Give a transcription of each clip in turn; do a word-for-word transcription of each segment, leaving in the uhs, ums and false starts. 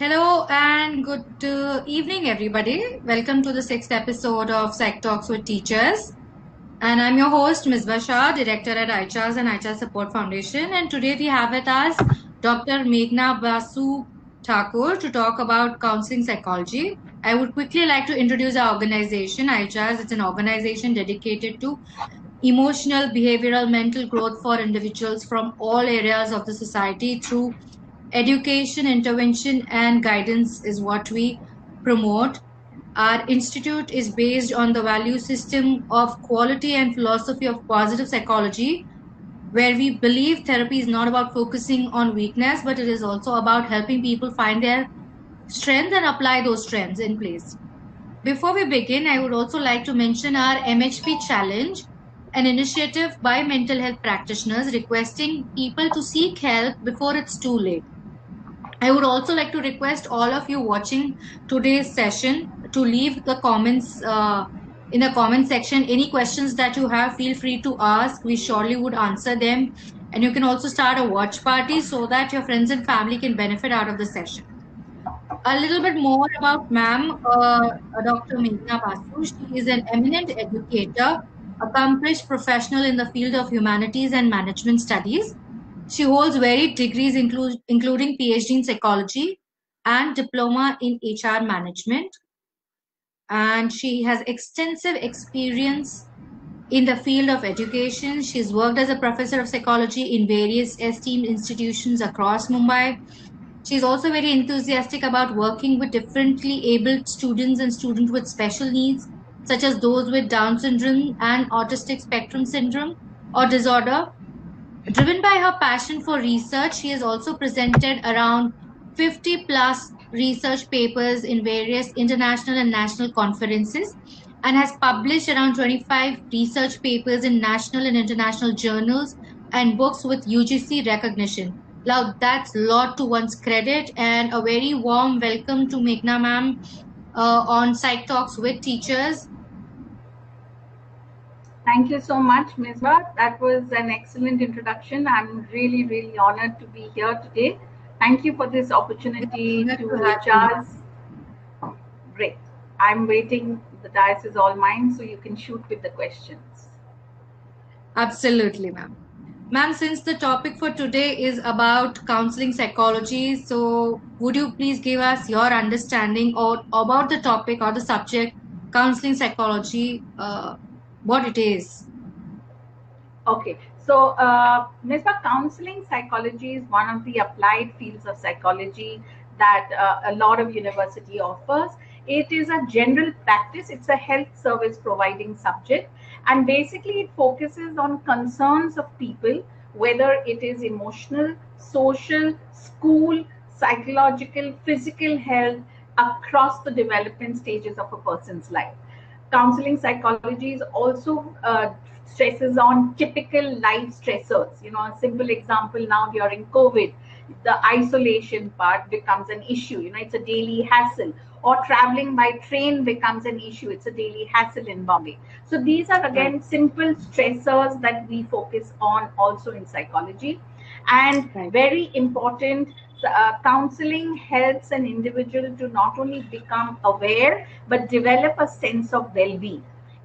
Hello and good uh, evening, everybody. Welcome to the sixth episode of Psych Talks with Teachers. And I'm your host, Miz Basha, Director at ICHAS and ICHAS Support Foundation. And today we have with us Doctor Meghna Basu Thakur to talk about counseling psychology. I would quickly like to introduce our organization, ICHAS. It's an organization dedicated to emotional, behavioral, mental growth for individuals from all areas of the society through education, intervention, and guidance is what we promote. Our institute is based on the value system of quality and philosophy of positive psychology, where we believe therapy is not about focusing on weakness, but it is also about helping people find their strengths and apply those strengths in place. Before we begin, I would also like to mention our M H P challenge, an initiative by mental health practitioners requesting people to seek help before it's too late. I would also like to request all of you watching today's session to leave the comments uh, in the comment section. Any questions that you have, feel free to ask. We surely would answer them. And you can also start a watch party so that your friends and family can benefit out of the session. A little bit more about ma'am, uh, Doctor Meghna Basu. She is an eminent educator, accomplished professional in the field of humanities and management studies. She holds varied degrees, include, including PhD in psychology and diploma in H R management. And she has extensive experience in the field of education. She's worked as a professor of psychology in various esteemed institutions across Mumbai. She's also very enthusiastic about working with differently abled students and students with special needs, such as those with Down syndrome and Autistic Spectrum syndrome or disorder. Driven by her passion for research, she has also presented around fifty plus research papers in various international and national conferences and has published around twenty-five research papers in national and international journals and books with U G C recognition. Now that's a lot to one's credit, and a very warm welcome to Meghna ma'am uh, on Psych Talks with Teachers. Thank you so much, Miz Basha. That was an excellent introduction. I'm really, really honored to be here today. Thank you for this opportunity to ICHAS. Great. I'm waiting. The dais is all mine, so you can shoot with the questions. Absolutely, ma'am. Ma'am, since the topic for today is about counseling psychology, so would you please give us your understanding or about the topic or the subject, counseling psychology, uh, what it is? Okay, so uh, Miz Basha, counseling psychology is one of the applied fields of psychology that uh, a lot of university offers. It is a general practice. It's a health service providing subject, and basically it focuses on concerns of people, whether it is emotional, social, school, psychological, physical health across the development stages of a person's life. Counseling psychology is also uh, stresses on typical life stressors. You know, a simple example now during COVID, the isolation part becomes an issue. You know, it's a daily hassle. Or traveling by train becomes an issue. It's a daily hassle in Bombay. So these are again simple stressors that we focus on also in psychology. And very important, Uh, counseling helps an individual to not only become aware but develop a sense of well-being.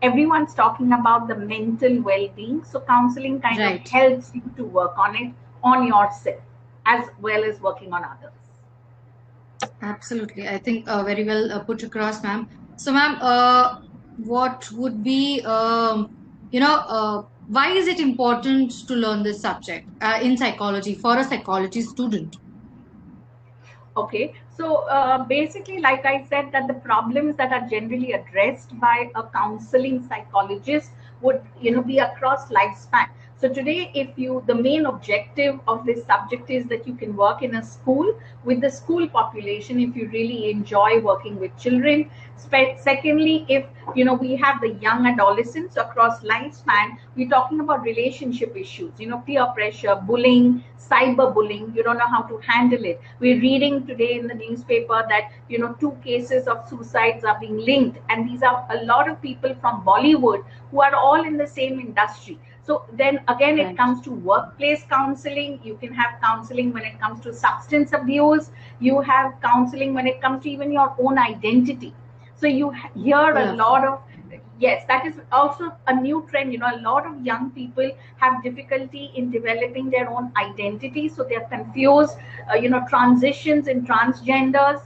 Everyone's talking about the mental well-being, so counseling kind right. of helps you to work on it, on yourself as well as working on others. Absolutely. I think uh, very well uh, put across, ma'am. So ma'am, uh, what would be um, you know uh, why is it important to learn this subject uh, in psychology for a psychology student? Okay, so uh, basically, like I said, that the problems that are generally addressed by a counseling psychologist would, you know, be across lifespan. So today, if you, the main objective of this subject is that you can work in a school with the school population if you really enjoy working with children. Secondly, if, you know, we have the young adolescents across lifespan, we're talking about relationship issues, you know, peer pressure, bullying, cyberbullying, you don't know how to handle it. We're reading today in the newspaper that, you know, two cases of suicides are being linked, and these are a lot of people from Bollywood who are all in the same industry. So then again, right. It comes to workplace counseling. You can have counseling when it comes to substance abuse. You have counseling when it comes to even your own identity. So you hear yeah. a lot of, yes, that is also a new trend. You know, a lot of young people have difficulty in developing their own identity. So they're confused, uh, you know, transitions in transgenders.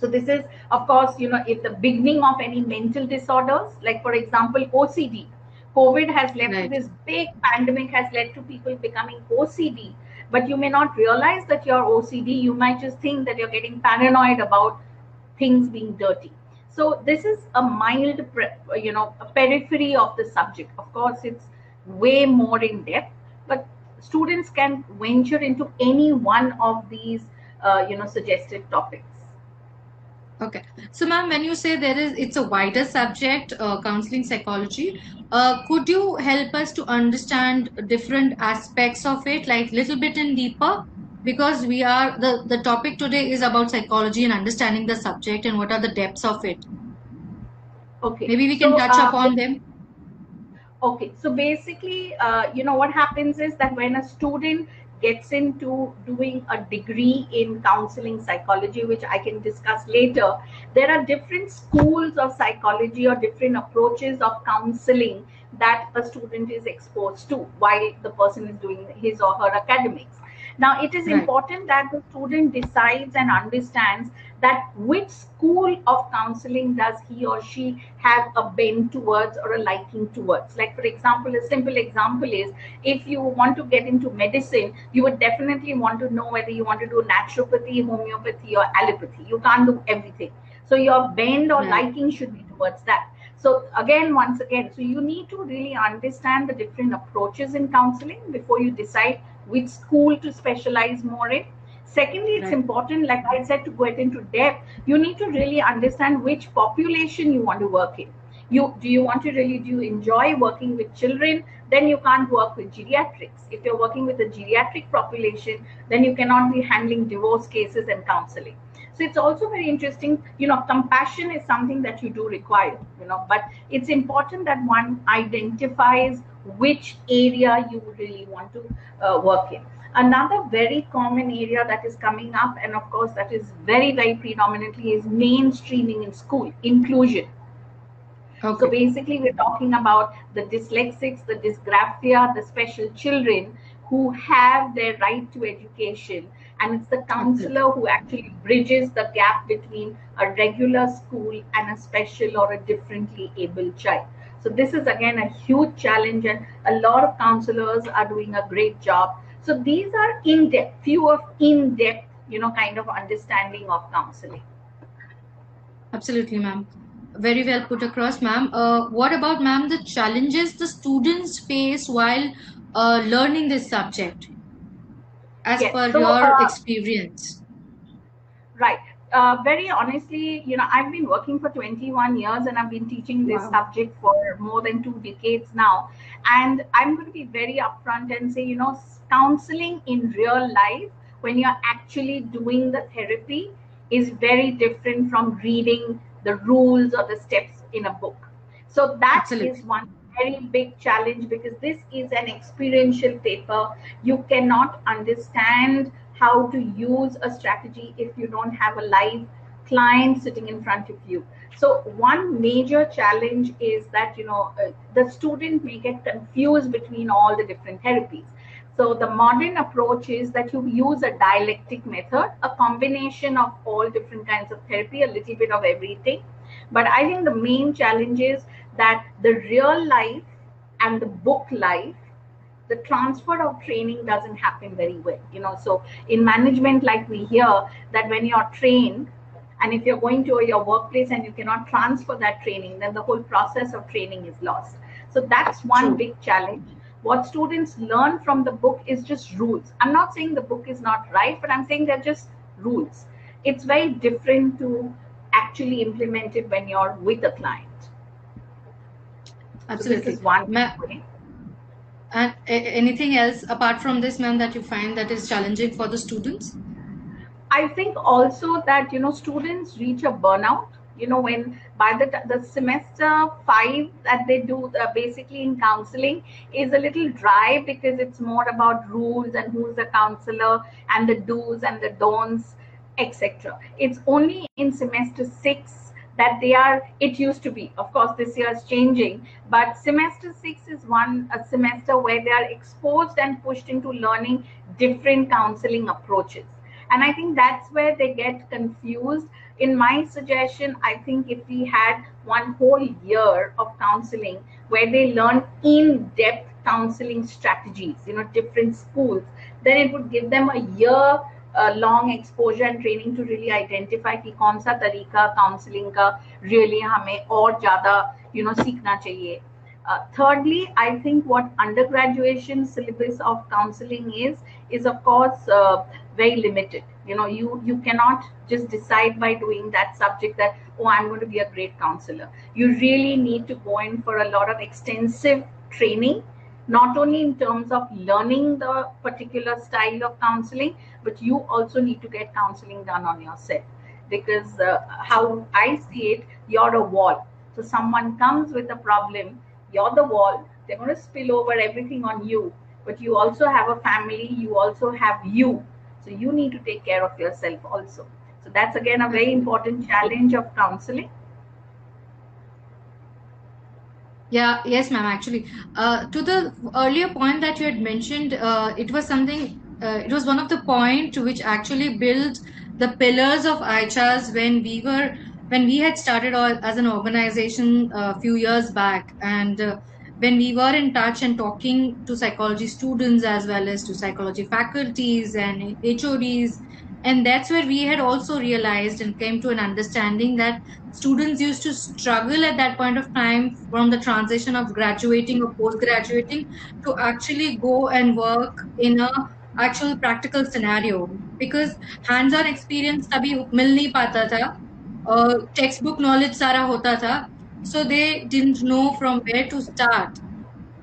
So this is, of course, you know, if the beginning of any mental disorders, like, for example, O C D. COVID has led right. to this big pandemic, has led to people becoming O C D, but you may not realize that you're O C D. You might just think that you're getting paranoid about things being dirty. So this is a mild, you know, a periphery of the subject. Of course, it's way more in depth, but students can venture into any one of these, uh, you know, suggested topics. Okay. So ma'am, when you say there is, it's a wider subject, uh, counseling psychology, uh, could you help us to understand different aspects of it, like little bit in deeper? Because we are, the, the topic today is about psychology and understanding the subject and what are the depths of it. Okay. Maybe we can so, touch uh, upon them. Okay. So basically, uh, you know, what happens is that when a student gets into doing a degree in counseling psychology, which I can discuss later, there are different schools of psychology or different approaches of counseling that a student is exposed to while the person is doing his or her academics. Now, it is right. important that the student decides and understands that which school of counseling does he or she have a bend towards or a liking towards. Like, for example, a simple example is, if you want to get into medicine, you would definitely want to know whether you want to do naturopathy, homeopathy, or allopathy. You can't do everything. So your bend or right. liking should be towards that. So again, once again, so you need to really understand the different approaches in counseling before you decide which school to specialize more in. Secondly, it's right. important, like I said, to get into depth. You need to really understand which population you want to work in. You do you want to really do you enjoy working with children? Then you can't work with geriatrics. If you're working with a geriatric population, then you cannot be handling divorce cases and counseling. So it's also very interesting, you know, compassion is something that you do require, you know, but it's important that one identifies which area you really want to uh, work in. Another very common area that is coming up, and of course that is very, very predominantly, is mainstreaming in school, inclusion. Okay. So basically we're talking about the dyslexics, the dysgraphia, the special children who have their right to education. And it's the counselor who actually bridges the gap between a regular school and a special or a differently abled child. So this is again a huge challenge, and a lot of counselors are doing a great job. So these are in-depth, few of in-depth, you know, kind of understanding of counseling. Absolutely, ma'am. Very well put across, ma'am. Uh, what about, ma'am, the challenges the students face while uh, learning this subject, as yes. per so, your uh, experience? Right. Uh, very honestly, you know, I've been working for twenty-one years and I've been teaching this wow. subject for more than two decades now. And I'm going to be very upfront and say, you know, counseling in real life, when you're actually doing the therapy, is very different from reading the rules or the steps in a book. So that Absolutely. Is one very big challenge, because this is an experiential paper. You cannot understand how to use a strategy if you don't have a live client sitting in front of you. So one major challenge is that, you know, uh, the student may get confused between all the different therapies. So the modern approach is that you use a dialectic method, a combination of all different kinds of therapy, a little bit of everything. But I think the main challenge is that the real life and the book life, the transfer of training doesn't happen very well. You know, so in management, like we hear that when you're trained, and if you're going to your workplace and you cannot transfer that training, then the whole process of training is lost. So that's one True. Big challenge. What students learn from the book is just rules. I'm not saying the book is not right, but I'm saying they're just rules. It's very different to actually implement it when you're with a client. Absolutely. So this is one way. And anything else apart from this, ma'am, that you find that is challenging for the students? I think also that, you know, students reach a burnout. you know, when by the the semester five that they do uh, basically in counseling is a little dry, because it's more about rules and who's the counselor and the do's and the don'ts, et cetera. It's only in semester six that they are, it used to be, of course this year is changing, but semester six is one a semester where they are exposed and pushed into learning different counseling approaches. And I think that's where they get confused. In my suggestion, I think if we had one whole year of counseling where they learn in-depth counseling strategies, you know, different schools, then it would give them a year uh, long exposure and training to really identify ki kaun sa tarika counseling ka really hame aur jyada, you know, seekhna chahiye. Uh, thirdly, I think what undergraduation syllabus of counseling is, is of course uh, very limited. You know, you you cannot just decide by doing that subject that, oh, I'm going to be a great counselor. You really need to go in for a lot of extensive training, not only in terms of learning the particular style of counseling, but you also need to get counseling done on yourself, because uh, how I see it, you're a wall. So someone comes with a problem, you're the wall, they're going to spill over everything on you, but you also have a family, you also have you. So you need to take care of yourself also. So that's again a very important challenge of counseling. Yeah, yes ma'am, actually. Uh, to the earlier point that you had mentioned, uh, it was something, uh, it was one of the points which actually built the pillars of ICHAS when we were, when we had started all, as an organization a few years back. And uh, when we were in touch and talking to psychology students as well as to psychology faculties and H O Ds, and that's where we had also realized and came to an understanding that students used to struggle at that point of time from the transition of graduating or post-graduating to actually go and work in a actual practical scenario, because hands-on experience tabhi mil nahi pata tha, uh, textbook knowledge sara hota tha. So they didn't know from where to start,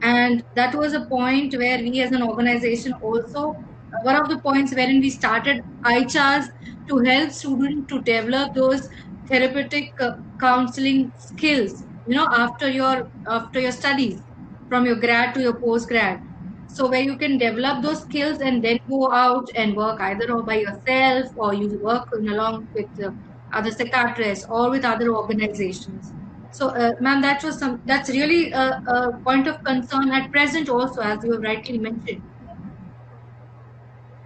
and that was a point where we as an organization also, one of the points wherein we started ICHAS to help students to develop those therapeutic uh, counseling skills, you know, after your after your studies, from your grad to your post-grad. So where you can develop those skills and then go out and work either by yourself, or you work along with uh, other psychiatrists or with other organizations. So, uh, ma'am, that was some. That's really a, a point of concern at present, also, as you have rightly mentioned.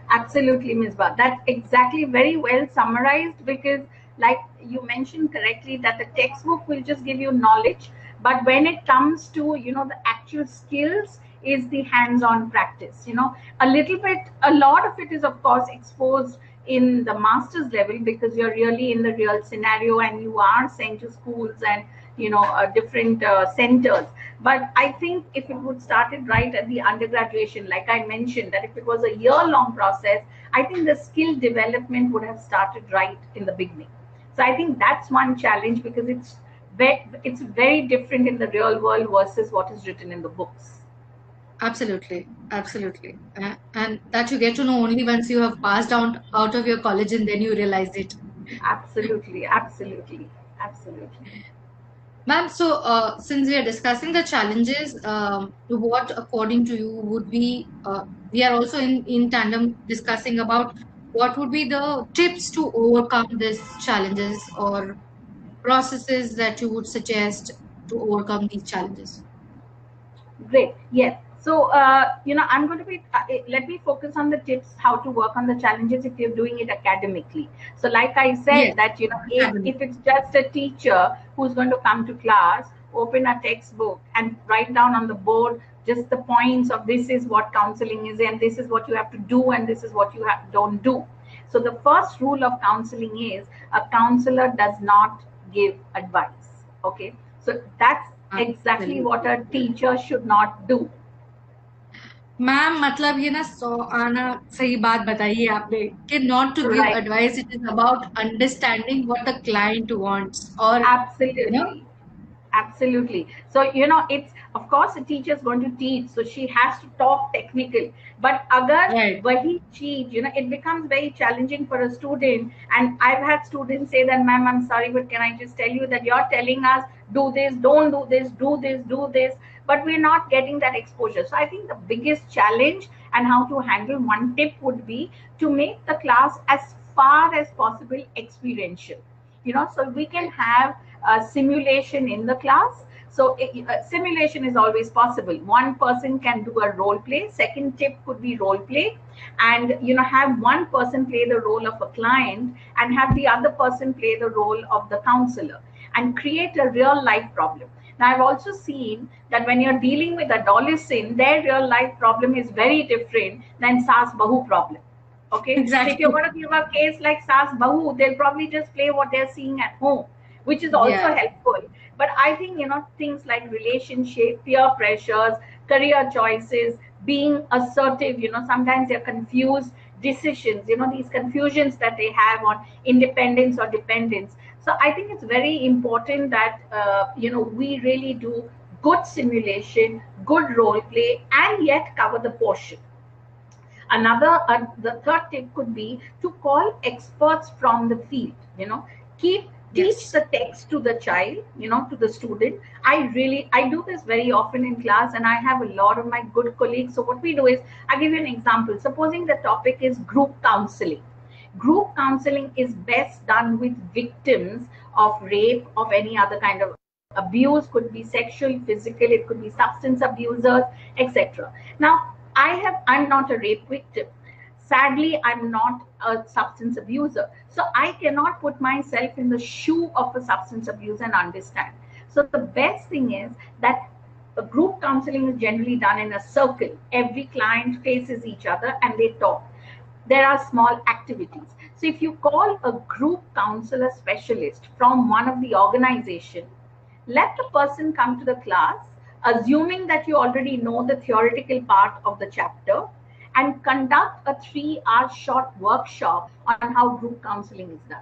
Absolutely, Miz Ba. That's exactly very well summarized, because, like you mentioned correctly, that the textbook will just give you knowledge, but when it comes to, you know, the actual skills, is the hands-on practice. You know, a little bit, a lot of it is, of course, exposed in the master's level, because you're really in the real scenario and you are sent to schools and, you know, uh, different uh, centers. But I think if it would started right at the undergraduation, like I mentioned, that if it was a year-long process, I think the skill development would have started right in the beginning. So I think that's one challenge, because it's very, it's very different in the real world versus what is written in the books. Absolutely, absolutely. Uh, and that you get to know only once you have passed out, out of your college, and then you realize it. Absolutely, absolutely, absolutely. Ma'am, so uh, since we are discussing the challenges, um, what according to you would be, uh, we are also in, in tandem discussing about what would be the tips to overcome these challenges, or processes that you would suggest to overcome these challenges. Great, yes. So, uh, you know, I'm going to be, uh, let me focus on the tips, how to work on the challenges if you're doing it academically. So like I said, yes, that, you know, if, if it's just a teacher who's going to come to class, open a textbook and write down on the board just the points of this is what counseling is, and this is what you have to do, and this is what you have, don't do. So the first rule of counseling is, a counselor does not give advice. Okay, so that's exactly what a teacher should not do. Ma'am, मतलब ये ना सो आना सही बात बताइए आपने कि not to give advice. It is about understanding what the client wants. Or absolutely, you know? Absolutely. So you know, it's of course a teacher is going to teach, so she has to talk technical, but agar right. wahi cheez, you know, it becomes very challenging for a student. And I've had students say that, ma'am, I'm sorry, but can I just tell you that you're telling us do this, don't do this, do this, do this, but we're not getting that exposure. So I think the biggest challenge and how to handle one tip would be to make the class as far as possible experiential, you know, so we can have a simulation in the class. So it, uh, simulation is always possible. One person can do a role play. Second tip could be role play, and you know, have one person play the role of a client and have the other person play the role of the counselor and create a real life problem. Now I've also seen that when you're dealing with adolescent, their real life problem is very different than Saas Bahu problem. Okay, exactly. If you're going to give a case like Saas Bahu, they'll probably just play what they're seeing at home, which is also yeah. helpful. But I think, you know, things like relationship, peer pressures, career choices, being assertive, you know, sometimes they're confused decisions, you know, these confusions that they have on independence or dependence. So I think it's very important that, uh, you know, we really do good simulation, good role play, and yet cover the portion. Another, uh, the third tip could be to call experts from the field, you know, keep Teach yes. the text to the child, you know, to the student. I really, I do this very often in class, and I have a lot of my good colleagues. So what we do is, I'll give you an example. Supposing the topic is group counseling. Group counseling is best done with victims of rape, of any other kind of abuse, could be sexual, physical, it could be substance abusers, et cetera. Now, I have, I'm not a rape victim. Sadly, I'm not a substance abuser. So I cannot put myself in the shoe of a substance abuser and understand. So the best thing is that a group counseling is generally done in a circle. Every client faces each other and they talk. There are small activities. So if you call a group counselor specialist from one of the organization, let the person come to the class, assuming that you already know the theoretical part of the chapter, and conduct a three hour short workshop on how group counseling is done.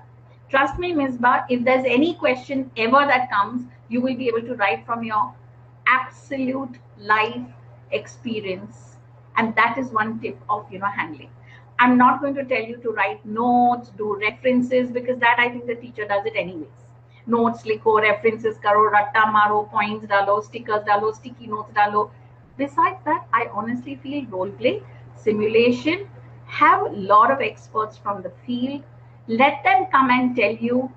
Trust me, Miz Ba, if there's any question ever that comes, you will be able to write from your absolute life experience. And that is one tip of, you know, handling. I'm not going to tell you to write notes, do references, because that I think the teacher does it anyways. Notes likho, references karo, ratta maro, points dalo, stickers dalo, sticky notes dalo. Besides that, I honestly feel role play, simulation, have a lot of experts from the field, let them come and tell you,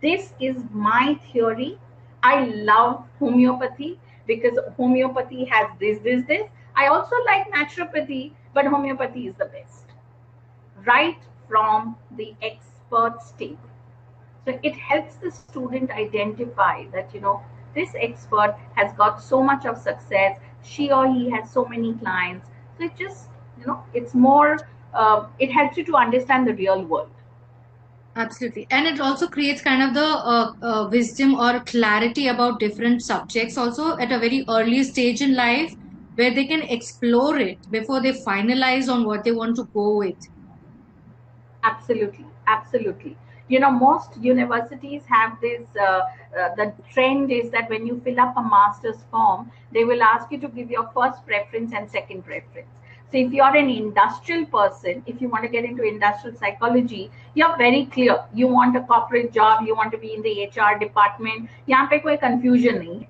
this is my theory. I love homeopathy because homeopathy has this, this, this. I also like naturopathy, but homeopathy is the best. Right from the expert's table. So it helps the student identify that, you know, this expert has got so much of success. She or he has so many clients. So it just, you know, it's more, uh, it helps you to understand the real world. Absolutely. And it also creates kind of the uh, uh, wisdom or clarity about different subjects also at a very early stage in life where they can explore it before they finalize on what they want to go with. Absolutely. Absolutely. You know, most universities have this, uh, uh, the trend is that when you fill up a master's form, they will ask you to give your first preference and second preference. So if you're an industrial person, if you want to get into industrial psychology, you're very clear. You want a corporate job, you want to be in the H R department. Yahan pe koi confusion nahi hai.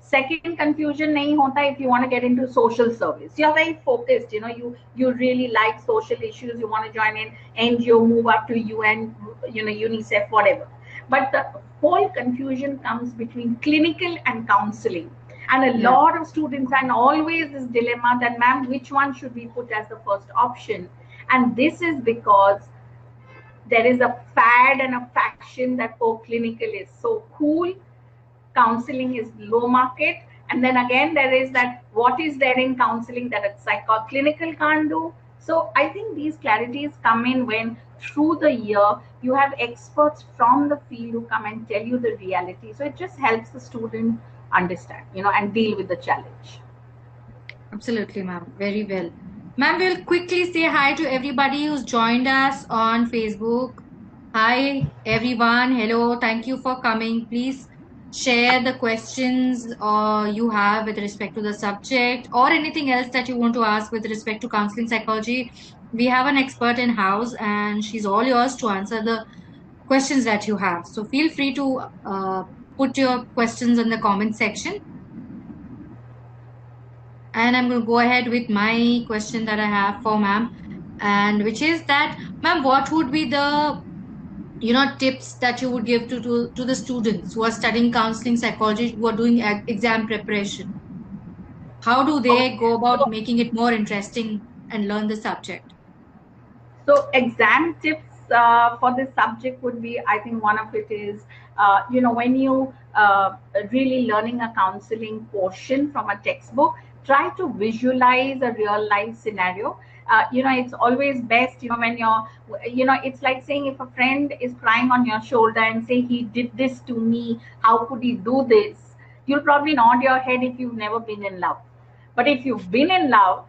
Second confusion nahi hota if you want to get into social service. You're very focused, you know, you, you really like social issues, you want to join an N G O, move up to U N, you know, UNICEF, whatever. But the whole confusion comes between clinical and counseling. And a yeah. lot of students and always this dilemma that, ma'am, which one should we put as the first option? And this is because there is a fad and a faction that, oh, clinical is so cool, counseling is low market. And then again, there is that, what is there in counseling that a psycho clinical can't do? So I think these clarities come in when through the year, you have experts from the field who come and tell you the reality. So it just helps the student understand, you know, and deal with the challenge. Absolutely, ma'am. Very well. Ma'am, we'll quickly say hi to everybody who's joined us on Facebook. Hi, everyone. Hello. Thank you for coming. Please share the questions uh, you have with respect to the subject or anything else that you want to ask with respect to counseling psychology. We have an expert in house and she's all yours to answer the questions that you have. So feel free to uh, put your questions in the comment section. And I'm going to go ahead with my question that I have for ma'am, and which is that, ma'am, what would be the you know tips that you would give to, to to the students who are studying counseling psychology, who are doing exam preparation? How do they go about making it more interesting and learn the subject? So exam tips uh, for this subject would be, I think one of it is uh, you know when you uh, really learning a counseling portion from a textbook, try to visualize a real life scenario. Uh, you know, it's always best, you know, when you're, you know, it's like saying if a friend is crying on your shoulder and say, he did this to me, how could he do this? You'll probably nod your head if you've never been in love. But if you've been in love,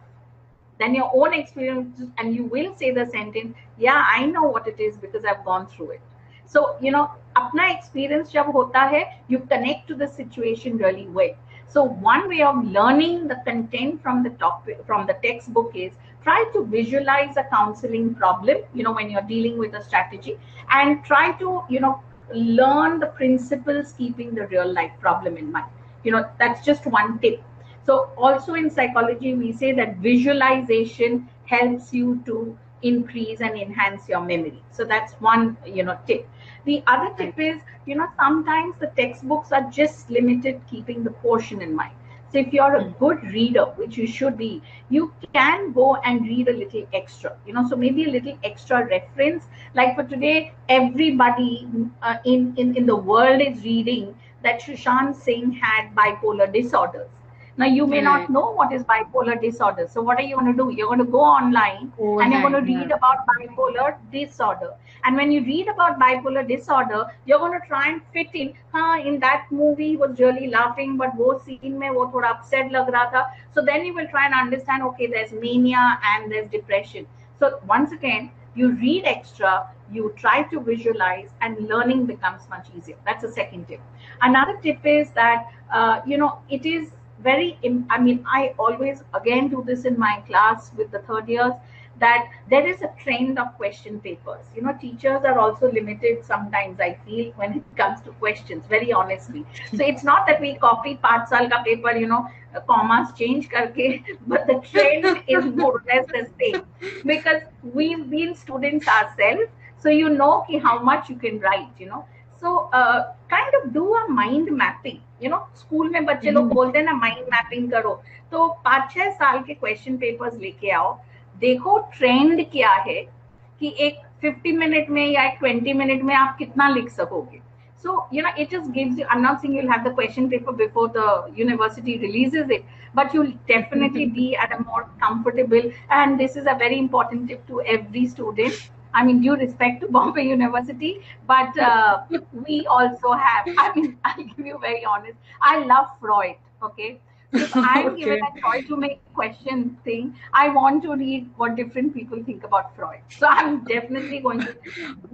then your own experience, and you will say the sentence, yeah, I know what it is because I've gone through it. So, you know, apna experience jab hota hai, you connect to the situation really well. So one way of learning the content from the topic, from the textbook is try to visualize a counseling problem, you know, when you're dealing with a strategy, and try to, you know, learn the principles keeping the real life problem in mind. You know, that's just one tip. So also in psychology, we say that visualization helps you to increase and enhance your memory. So that's one, you know, tip. The other tip is, you know, sometimes the textbooks are just limited keeping the portion in mind. So if you're a good reader, which you should be, you can go and read a little extra, you know, so maybe a little extra reference. Like for today, everybody uh, in, in, in the world is reading that Sushant Singh had bipolar disorders. Now, you may not know what is bipolar disorder. So what are you going to do? You're going to go online oh, and you're going to read about bipolar disorder. And when you read about bipolar disorder, you're going to try and fit in, huh, in that movie he was really laughing, but wo scene mein wo thoda upset lag raha tha. So then you will try and understand, okay, there's mania and there's depression. So once again, you read extra, you try to visualize, and learning becomes much easier. That's the second tip. Another tip is that, uh, you know, it is very, I mean, I always again do this in my class with the third years, that there is a trend of question papers. You know, teachers are also limited sometimes, I feel, when it comes to questions, very honestly. So it's not that we copy part saal ka paper, you know, commas change karke, but the trend is more or less the same. Because we've been students ourselves, so you know ki how much you can write, you know. So uh, kind of do a mind mapping. You know, school mein bachche log bolte na mind mapping karo. So five six saal ke question papers leke aao. देखो trend क्या है कि एक fifty minute में या एक twenty minute में आप कितना लिख सकोगे. So you know it just gives you. I'm not saying you'll have the question paper before the university releases it, but you'll definitely be at a more comfortable. And this is a very important tip to every student. I mean, due respect to Bombay University, but uh, we also have. I mean, I'll give you very honest. I love Freud. Okay. If I'm okay. given a choice to make question thing, I want to read what different people think about Freud. So I'm definitely going to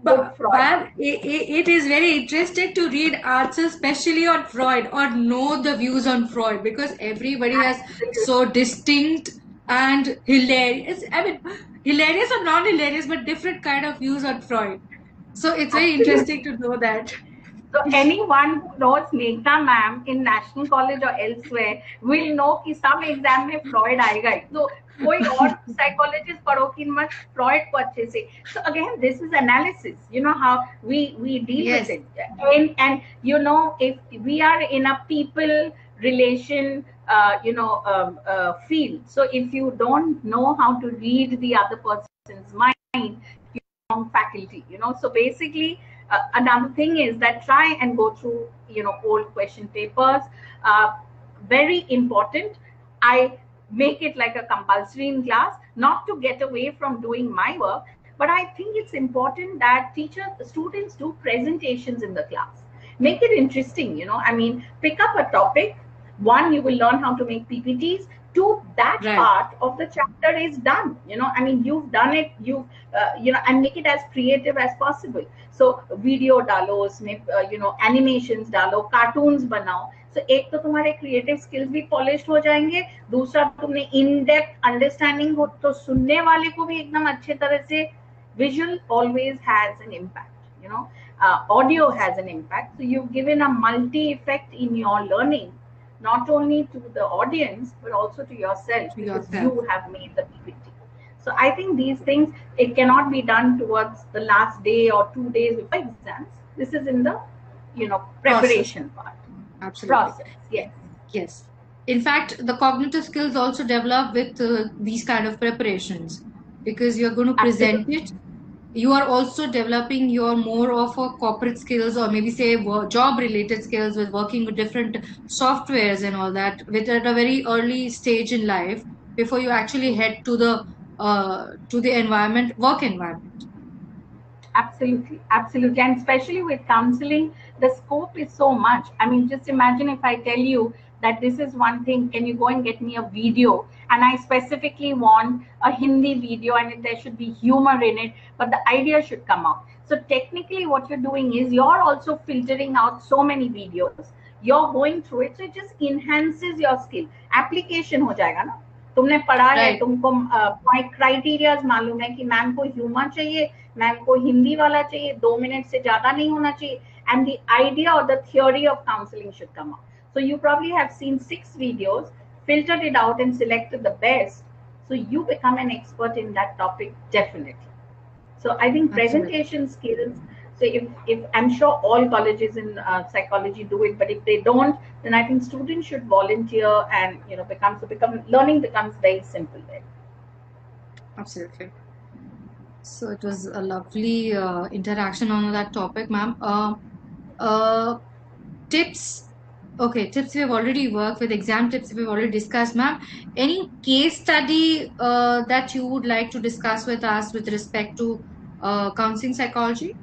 book Freud. But it, it is very interesting to read articles, especially on Freud, or know the views on Freud, because everybody Absolutely. has so distinct and hilarious. I mean, hilarious or non-hilarious, but different kind of views on Freud. So it's very Absolutely. interesting to know that. So anyone who knows Meghna ma'am in National College or elsewhere will know that some exam mein Freud aayega. So koi aur psychologist padho ki mat Freud ko acche se. So again, this is analysis. You know how we we deal yes. with it. And and you know, if we are in a people relation uh, you know um, uh, field, so if you don't know how to read the other person's mind, you're wrong faculty. You know. So basically. Uh, another thing is that try and go through, you know, old question papers. Uh, very important. I make it like a compulsory in class, not to get away from doing my work, but I think it's important that teachers, students do presentations in the class. Make it interesting, you know. I mean, pick up a topic. One, you will learn how to make P P Ts. to that right. part of the chapter is done. You know, I mean, you've done it, you uh, you know, and make it as creative as possible. So video डालो, उसमें uh, you know, animations डालो, cartoons बनाओ. So एक तो तुम्हारे creative skills भी polished हो जाएंगे, दूसरा तुमने in-depth understanding हो, तो सुनने वाले को भी एकदम अच्छे तरह से. Visual always has an impact, you know, uh, audio has an impact. So you've given a multi effect in your learning, not only to the audience, but also to yourself, because yourself. You have made the P P T. So I think these things, it cannot be done towards the last day or two days before exams. This is in the, you know, preparation Process. part. Absolutely. Process, yes. Yes. In fact, the cognitive skills also develop with uh, these kind of preparations, because you're going to present Absolutely. it. You are also developing your more of a corporate skills, or maybe say job related skills, with working with different softwares and all that, with at a very early stage in life, before you actually head to the uh, to the environment, work environment. Absolutely, absolutely. And especially with counseling, the scope is so much. I mean, just imagine if I tell you that this is one thing, can you go and get me a video? And I specifically want a Hindi video, and there should be humor in it, but the idea should come out. So technically what you're doing is you're also filtering out so many videos. You're going through it, so it just enhances your skill. Application हो जाएगा ना, तुमने पढ़ा है, तुमको criterias मालूम है कि मैम को ह्यूमर चाहिए, मैम को हिंदी वाला चाहिए, दो मिनट से ज्यादा नहीं होना चाहिए. And the idea or the theory of counseling should come out. So you probably have seen six videos, filtered it out and selected the best, so you become an expert in that topic, definitely. So I think presentation skills, so if, if I'm sure all colleges in uh, psychology do it, but if they don't, then I think students should volunteer, and you know, become, so become learning becomes very simple then. Absolutely. So it was a lovely uh, interaction on that topic, ma'am. Uh, uh, tips. Okay, tips we've already worked with, exam tips we've already discussed, ma'am. Any case study uh, that you would like to discuss with us with respect to uh, counseling psychology?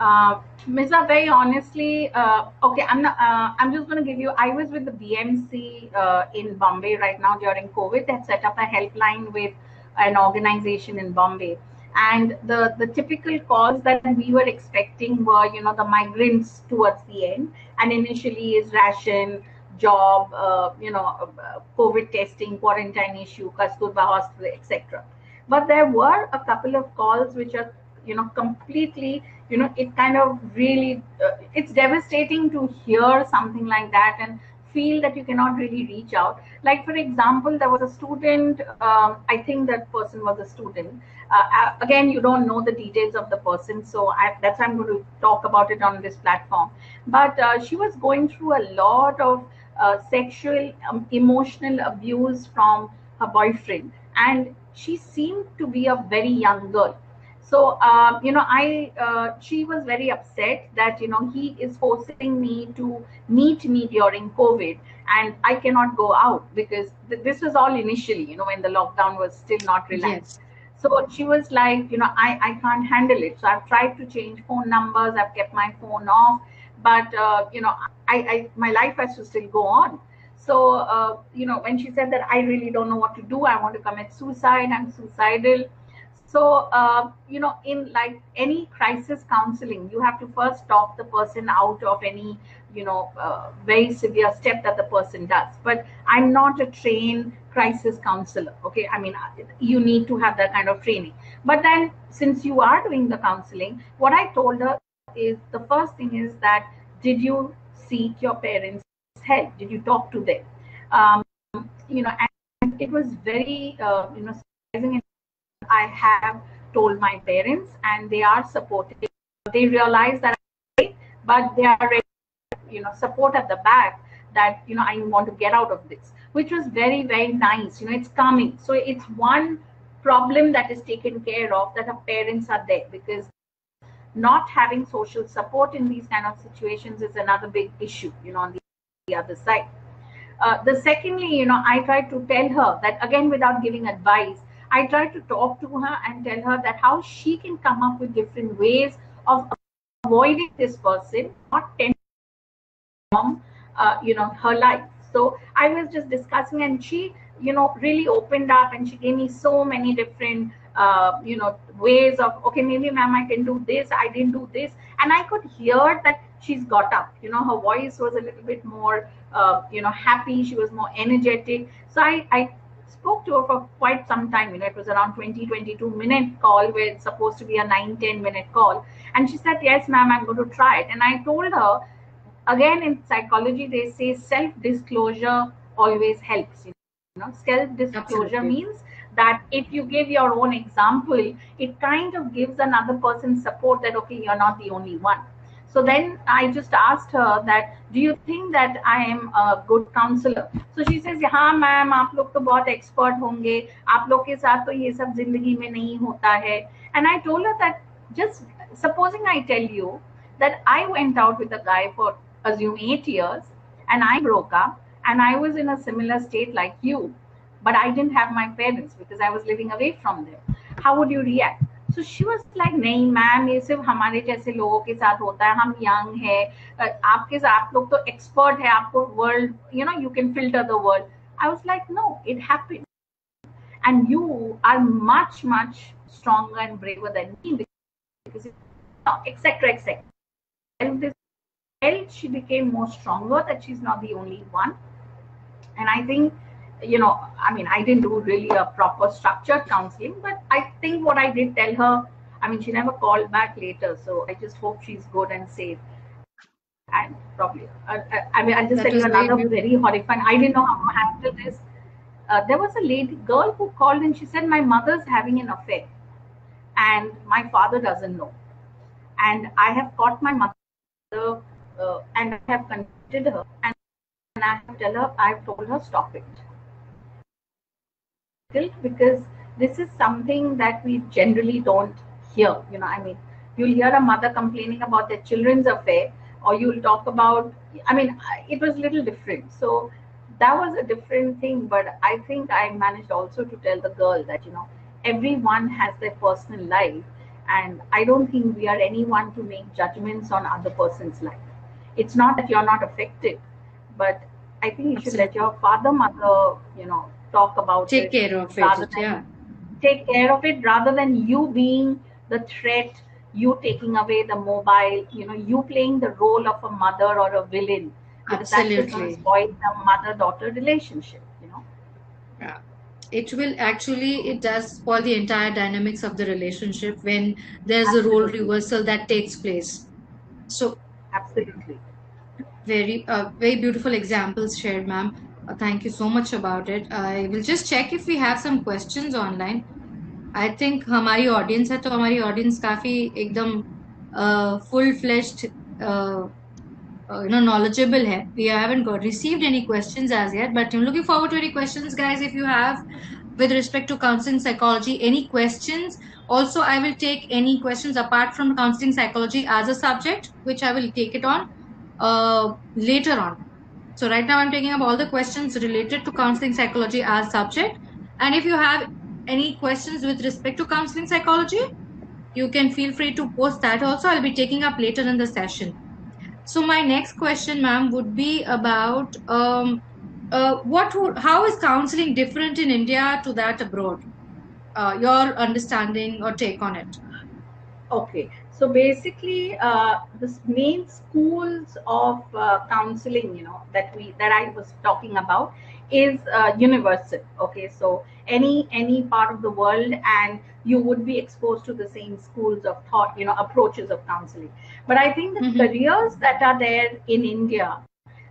Uh, Mister Very honestly, uh, okay, I'm not, uh, I'm just going to give you, I was with the B M C uh, in Bombay right now during COVID, that set up a helpline with an organization in Bombay. And the, the typical calls that we were expecting were, you know, the migrants towards the end. And initially is ration, job, uh, you know, uh, COVID testing, quarantine issue, Kasturba Hospital, et cetera. But there were a couple of calls which are, you know, completely, you know, it kind of really, uh, it's devastating to hear something like that and feel that you cannot really reach out. Like, for example, there was a student, um, I think that person was a student. Uh, again, you don't know the details of the person, so I, that's why I'm going to talk about it on this platform. But uh, she was going through a lot of uh, sexual, um, emotional abuse from her boyfriend, and she seemed to be a very young girl. So, uh, you know, I uh, she was very upset that, you know, he is forcing me to meet me during COVID, and I cannot go out, because th this was all initially, you know, when the lockdown was still not relaxed. Yes. So she was like, you know, I, I can't handle it. So I've tried to change phone numbers. I've kept my phone off. But, uh, you know, I, I my life has to still go on. So, uh, you know, when she said that, I really don't know what to do. I want to commit suicide. I'm suicidal. So, uh, you know, in like any crisis counseling, you have to first talk the person out of any, you know, uh, very severe step that the person does. But I'm not a trained crisis counselor. Okay, I mean, you need to have that kind of training. But then, since you are doing the counseling, what I told her is the first thing is that, did you seek your parents' help? Did you talk to them? Um, you know, and it was very, uh, you know, surprising. I have told my parents, and they are supportive. They realize that I'm right, but they are ready to, you know, support at the back, that, you know, I want to get out of this, which was very, very nice. You know, it's calming. So it's one problem that is taken care of, that our parents are there, because not having social support in these kind of situations is another big issue, you know, on the, the other side. Uh, the secondly, you know, I tried to tell her that, again, without giving advice, I tried to talk to her and tell her that how she can come up with different ways of avoiding this person, not tend to harm, uh, you know, her life. So I was just discussing, and she, you know, really opened up, and she gave me so many different, uh, you know, ways of, okay, maybe ma'am, I can do this, I didn't do this. And I could hear that she's got up, you know, her voice was a little bit more, uh, you know, happy. She was more energetic. So I, I spoke to her for quite some time. You know, it was around twenty, twenty-two minute call, where it's supposed to be a nine, ten minute call. And she said, yes, ma'am, I'm going to try it. And I told her, again, in psychology, they say self-disclosure always helps. You know, self-disclosure means that if you give your own example, it kind of gives another person support that, okay, you're not the only one. So then I just asked her that, do you think that I am a good counselor? So she says, yeah, ma'am, aap log to bahut expert honge. Aap log ke saath to ye sab zindagi mein nahi hota hai. And I told her that, just supposing I tell you that I went out with a guy for, assume, eight years, and I broke up, and I was in a similar state like you, but I didn't have my parents because I was living away from them. How would you react? So she was like, नहीं ma'am, ये सिर्फ हमारे जैसे लोगों के साथ होता है, हम यंग है, आपके साथ, आप लोग तो एक्सपर्ट है, आपको world, you know, you can filter the world. I was like, no, it happened. And you are much, much stronger and braver than me, because et cetera, et cetera. And this felt she became more stronger, that she's not the only one. And I think, you know, I mean, I didn't do really a proper structured counseling, but I think what I did tell her, I mean, she never called back later, so I just hope she's good and safe. And probably, I, I, I mean, I'll just tell you another very, very horrifying, I didn't know how to handle this. Uh, there was a lady, girl who called, and she said, my mother's having an affair, and my father doesn't know. And I have caught my mother, uh, and I have confronted her, and I have tell her, I have told her, stop it. Because this is something that we generally don't hear. You know, I mean, you'll hear a mother complaining about their children's affair, or you'll talk about, I mean, it was a little different. So that was a different thing. But I think I managed also to tell the girl that, you know, everyone has their personal life. And I don't think we are anyone to make judgments on other person's life. It's not that you're not affected, but I think you should let your father, mother, you know, talk about it. Take care of it. Yeah. Take care of it rather than you being the threat, you taking away the mobile, you know, you playing the role of a mother or a villain. Absolutely. That's going to spoil the mother-daughter relationship, you know. Yeah. It will actually, it does spoil the entire dynamics of the relationship when there's Absolutely. a role reversal that takes place. So, Absolutely. Very, uh, very beautiful examples shared, ma'am. Uh, thank you so much about it. I will just check if we have some questions online. I think हमारी audience है, तो हमारी audience काफी एकदम uh, full-fledged, uh, Uh, you know, knowledgeable hai. We haven't got received any questions as yet, but I'm looking forward to any questions, guys. If you have with respect to counseling psychology, any questions? Also, I will take any questions apart from counseling psychology as a subject, which I will take it on uh, later on. So right now I'm taking up all the questions related to counseling psychology as subject. And if you have any questions with respect to counseling psychology, you can feel free to post that also. I'll be taking up later in the session. So my next question, ma'am, would be about um, uh, what, how is counseling different in India to that abroad? Uh, your understanding or take on it? Okay, so basically, uh, the main schools of uh, counseling, you know, that we that I was talking about is uh, universal. Okay, so any any part of the world, and you would be exposed to the same schools of thought, you know, approaches of counseling. But I think the mm-hmm. careers that are there in India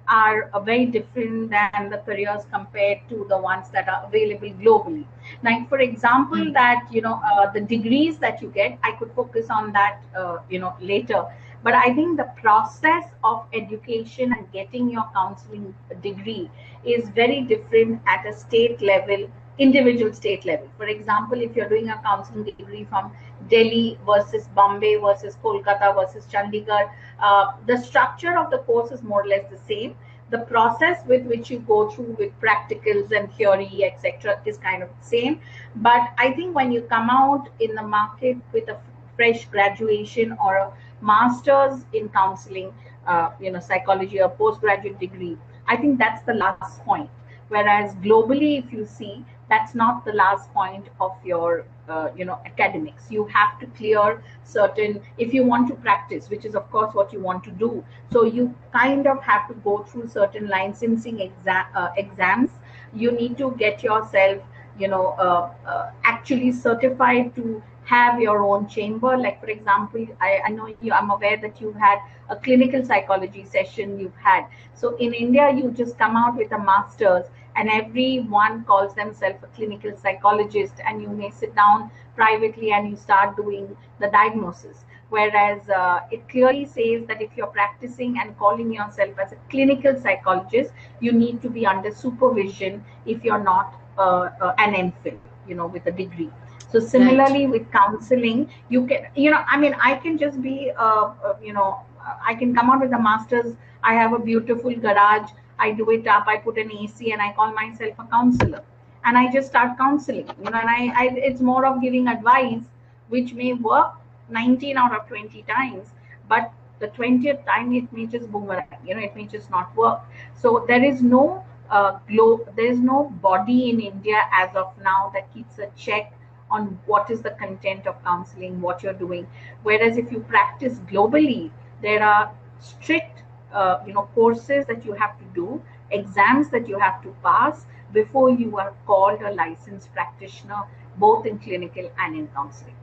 are very different than the careers compared to the ones that are available globally. Like, for example, mm-hmm. that, you know, uh, the degrees that you get, I could focus on that, uh, you know, later. But I think the process of education and getting your counseling degree is very different at a state level, individual state level. For example, if you're doing a counseling degree from Delhi versus Bombay versus Kolkata versus Chandigarh, uh, the structure of the course is more or less the same. The process with which you go through with practicals and theory, et cetera, is kind of the same. But I think when you come out in the market with a fresh graduation or a master's in counseling, uh, you know, psychology or postgraduate degree, I think that's the last point. Whereas globally, if you see, that's not the last point of your, uh, you know, academics. You have to clear certain, if you want to practice, which is of course what you want to do. So you kind of have to go through certain licensing exam, uh, exams. You need to get yourself, you know, uh, uh, actually certified to have your own chamber. Like, for example, I, I know you, I'm aware that you've had a clinical psychology session you've had. So in India, you just come out with a master's and everyone calls themselves a clinical psychologist, and you may sit down privately and you start doing the diagnosis. Whereas uh, it clearly says that if you're practicing and calling yourself as a clinical psychologist, you need to be under supervision if you're not uh, uh, an MPhil, you know, with a degree. So similarly, right, with counseling, you can, you know, I mean, I can just be, uh, uh, you know, I can come out with a master's. I have a beautiful garage. I do it up. I put an A C and I call myself a counselor, and I just start counseling, you know, and I, I it's more of giving advice, which may work nineteen out of twenty times, but the twentieth time it may just boomerang, you know, it may just not work. So there is no uh, globe, there is no body in India as of now that keeps a check on what is the content of counseling, what you're doing. Whereas if you practice globally, there are strict, uh, you know, courses that you have to do, exams that you have to pass before you are called a licensed practitioner, both in clinical and in counseling.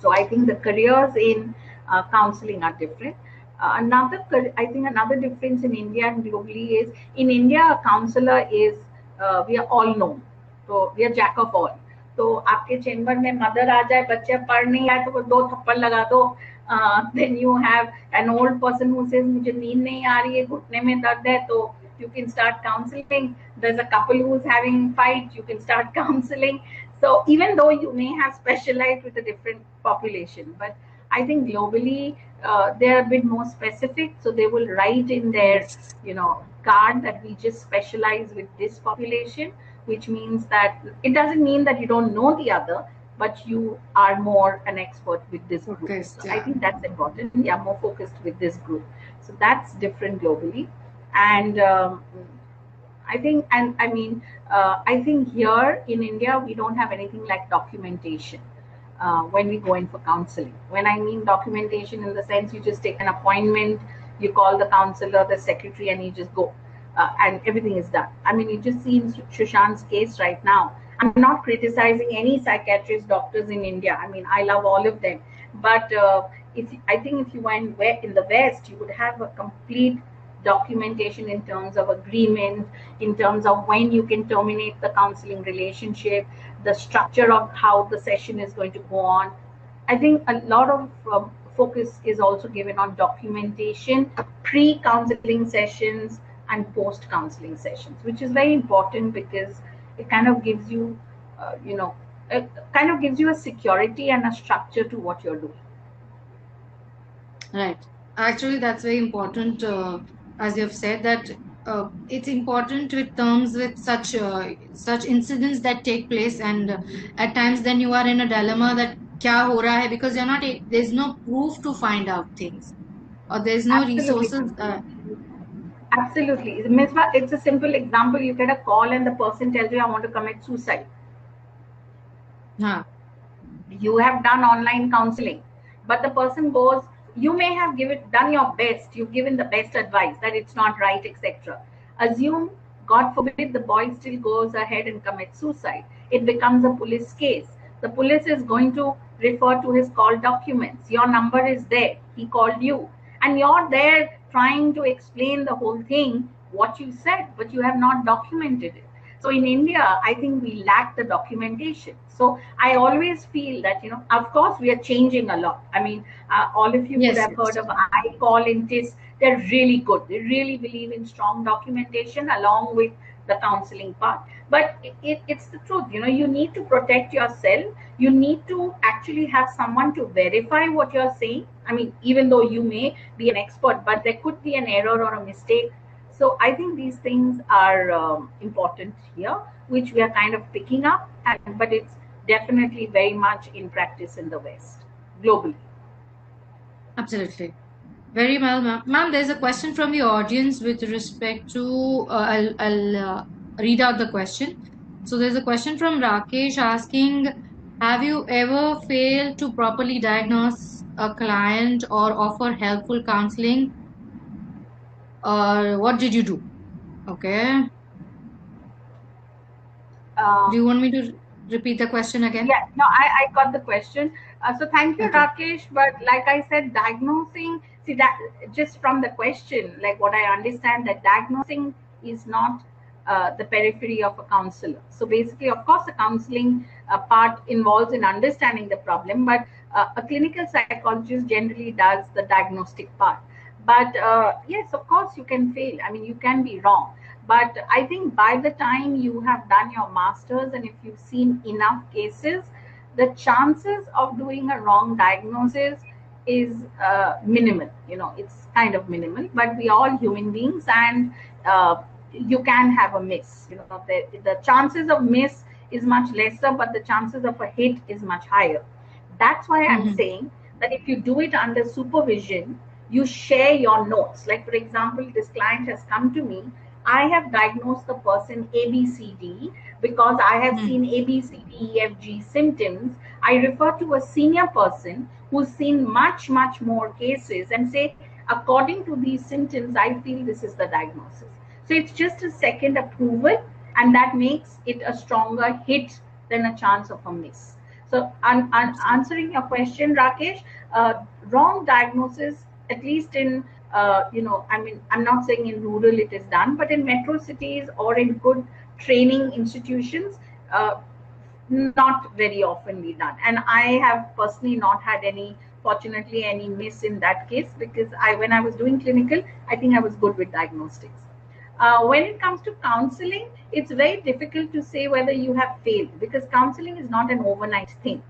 So I think the careers in uh, counseling are different. Uh, another, I think another difference in India and globally is, in India, a counselor is, uh, we are all known. So we are jack of all. तो आपके chamber में mother आ जाए, बच्चा पढ़ नहीं आए तो दो थप्पड़ लगा दो, then you have an old person who says मुझे नींद नहीं आ रही है, घुटने में दर्द है, तो you can start counselling. There is a couple who is having fight, you can start counselling. So even though you may have specialised with a different population, but I think globally uh, they're a bit more specific, so they will write in their, you know, card that we just specialize with this population, which means that it doesn't mean that you don't know the other, but you are more an expert with this group. Focused, yeah. So I think that's important. Yeah, more focused with this group. So that's different globally, and um, I think, and I mean, uh, I think here in India we don't have anything like documentation. Uh, when we go in for counseling, when I mean documentation in the sense, you just take an appointment, you call the counselor, the secretary, and you just go, uh, and everything is done. I mean, you just see in Sushant's case right now, I'm not criticizing any psychiatrist doctors in India. I mean, I love all of them, but uh, if, I think if you went where in the West, you would have a complete documentation in terms of agreement, in terms of when you can terminate the counseling relationship, the structure of how the session is going to go on. I think a lot of uh, focus is also given on documentation, pre-counseling sessions and post-counseling sessions, which is very important because it kind of gives you, uh, you know, it kind of gives you a security and a structure to what you're doing. Right. Actually, that's very important. Uh... As you have said, that uh, it's important with terms with such uh, such incidents that take place, and uh, at times then you are in a dilemma that kya ho raha hai, because you're not, there's no proof to find out things, or there's no absolutely resources. Uh, absolutely, Miz Ma, it's a simple example. You get a call and the person tells you, "I want to commit suicide." Huh. You have done online counseling, but the person goes, you may have given done your best, you've given the best advice that it's not right, etc. Assume, God forbid, the boy still goes ahead and commits suicide. It becomes a police case. The police is going to refer to his call documents. Your number is there, he called you, and you're there trying to explain the whole thing, what you said, but you have not documented it. So in India, I think we lack the documentation. So I always feel that, you know, of course, we are changing a lot. I mean, uh, all of you yes, would have yes. heard of I call in T I S. They're really good. They really believe in strong documentation along with the counseling part. But it, it, it's the truth. You know, you need to protect yourself. You need to actually have someone to verify what you're saying. I mean, even though you may be an expert, but there could be an error or a mistake. So I think these things are um, important here, which we are kind of picking up, and, but it's definitely very much in practice in the West, globally. Absolutely. Very well, ma'am. Ma'am, there's a question from the audience with respect to, uh, I'll, I'll uh, read out the question. So there's a question from Rakesh asking, have you ever failed to properly diagnose a client or offer helpful counseling? Uh, what did you do? Okay. Um, do you want me to repeat the question again? Yeah, no, I, I got the question. Uh, so thank you, okay. Rakesh. But like I said, diagnosing, see that just from the question, like what I understand that diagnosing is not uh, the periphery of a counselor. So basically, of course, the counseling uh, part involves in understanding the problem, but uh, a clinical psychologist generally does the diagnostic part. But uh, yes, of course, you can fail. I mean, you can be wrong. But I think by the time you have done your master's and if you've seen enough cases, the chances of doing a wrong diagnosis is uh, minimal. You know, it's kind of minimal, but we all human beings and uh, you can have a miss. You know, the, the chances of miss is much lesser, but the chances of a hit is much higher. That's why I'm mm-hmm. saying that if you do it under supervision, you share your notes. Like, for example, this client has come to me. I have diagnosed the person A B C D because I have mm. seen A B C D E F G symptoms. I refer to a senior person who's seen much, much more cases and say, according to these symptoms, I feel this is the diagnosis. So it's just a second approval and that makes it a stronger hit than a chance of a miss. So I'm, I'm answering your question, Rakesh, uh, wrong diagnosis, at least in Uh, you know, I mean, I'm not saying in rural it is done, but in metro cities or in good training institutions, uh, not very oftenly done. And I have personally not had any, fortunately, any miss in that case because I, when I was doing clinical, I think I was good with diagnostics. Uh, when it comes to counseling, it's very difficult to say whether you have failed because counseling is not an overnight thing.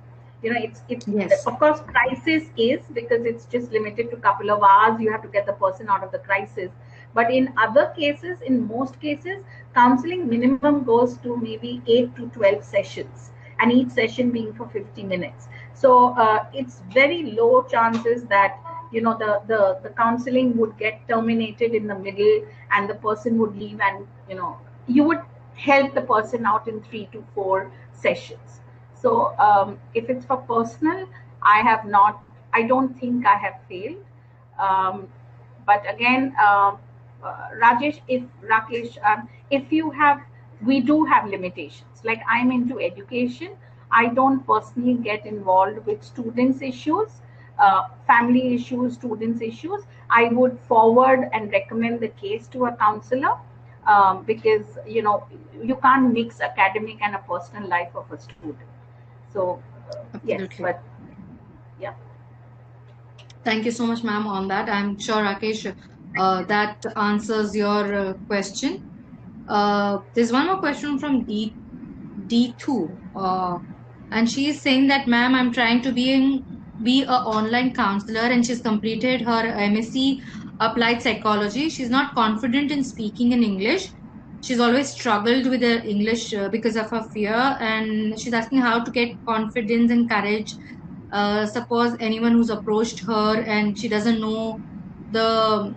You know, it's, it's yes. Of course, crisis is because it's just limited to a couple of hours. You have to get the person out of the crisis. But in other cases, in most cases, counseling minimum goes to maybe eight to twelve sessions and each session being for fifty minutes. So uh, it's very low chances that, you know, the, the, the counseling would get terminated in the middle and the person would leave and, you know, you would help the person out in three to four sessions. So um, if it's for personal, I have not, I don't think I have failed. Um, but again, uh, uh, Rajesh, if Rakesh, um, if you have, we do have limitations. Like I'm into education. I don't personally get involved with students' issues, uh, family issues, students' issues. I would forward and recommend the case to a counselor um, because, you know, you can't mix academic and a personal life of a student. So, uh, yes, but yeah. Thank you so much, ma'am, on that. I'm sure, Rakesh, uh, that answers your uh, question. Uh, there's one more question from D, D two. Uh, and she is saying that, ma'am, I'm trying to be in, be an online counselor and she's completed her M S C Applied Psychology. She's not confident in speaking in English. She's always struggled with her English uh, because of her fear, and she's asking how to get confidence and courage. Uh, suppose anyone who's approached her and she doesn't know the,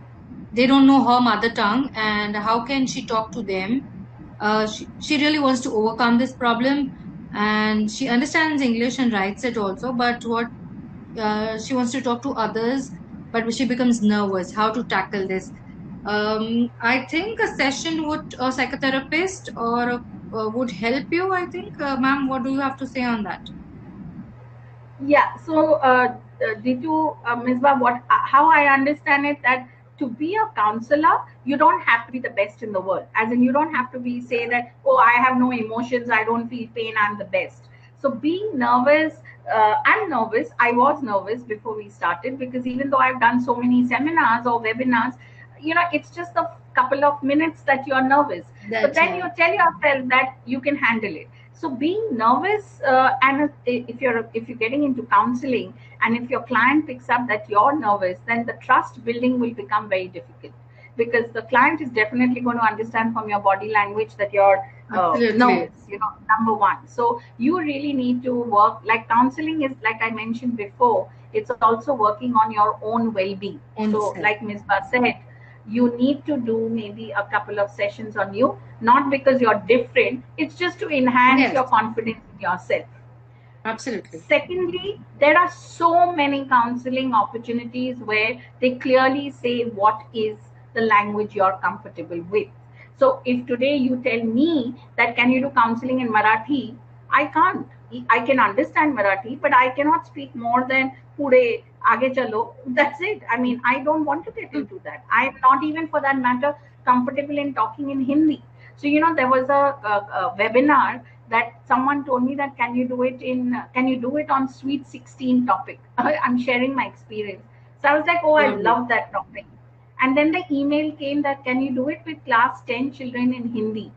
they don't know her mother tongue, and how can she talk to them? Uh, she, she really wants to overcome this problem, and she understands English and writes it also, but what uh, she wants to talk to others, but she becomes nervous. How to tackle this? Um, I think a session would, a psychotherapist or uh, would help you, I think. Uh, ma'am, what do you have to say on that? Yeah, so uh, Ritu, uh, Miz Ba, what, how I understand it that to be a counselor, you don't have to be the best in the world. As in, you don't have to be say that, oh, I have no emotions, I don't feel pain, I'm the best. So being nervous, uh, I'm nervous, I was nervous before we started because even though I've done so many seminars or webinars, you know, it's just a couple of minutes that you're nervous. That's but then right. You tell yourself that you can handle it. So being nervous uh, and if you're if you're getting into counseling and if your client picks up that you're nervous, then the trust building will become very difficult. because the client is definitely going to understand from your body language that you're uh, no, you know, number one. So you really need to work, like counseling is, like I mentioned before, it's also working on your own well-being. So like Miz Basha said, you need to do maybe a couple of sessions on you, not because you're different, it's just to enhance yes. your confidence in yourself. Absolutely. Secondly, there are so many counseling opportunities where they clearly say what is the language you're comfortable with. So if today you tell me that can you do counseling in Marathi, I can't. I can understand Marathi, but I cannot speak more than Pure, Aage Chalo. That's it. I mean, I don't want to get into that. I'm not even, for that matter, comfortable in talking in Hindi. So, you know, there was a, a, a webinar that someone told me that can you do it in can you do it on sweet sixteen topic. I'm sharing my experience. So I was like, oh, I love that topic. And then the email came that can you do it with class ten children in Hindi.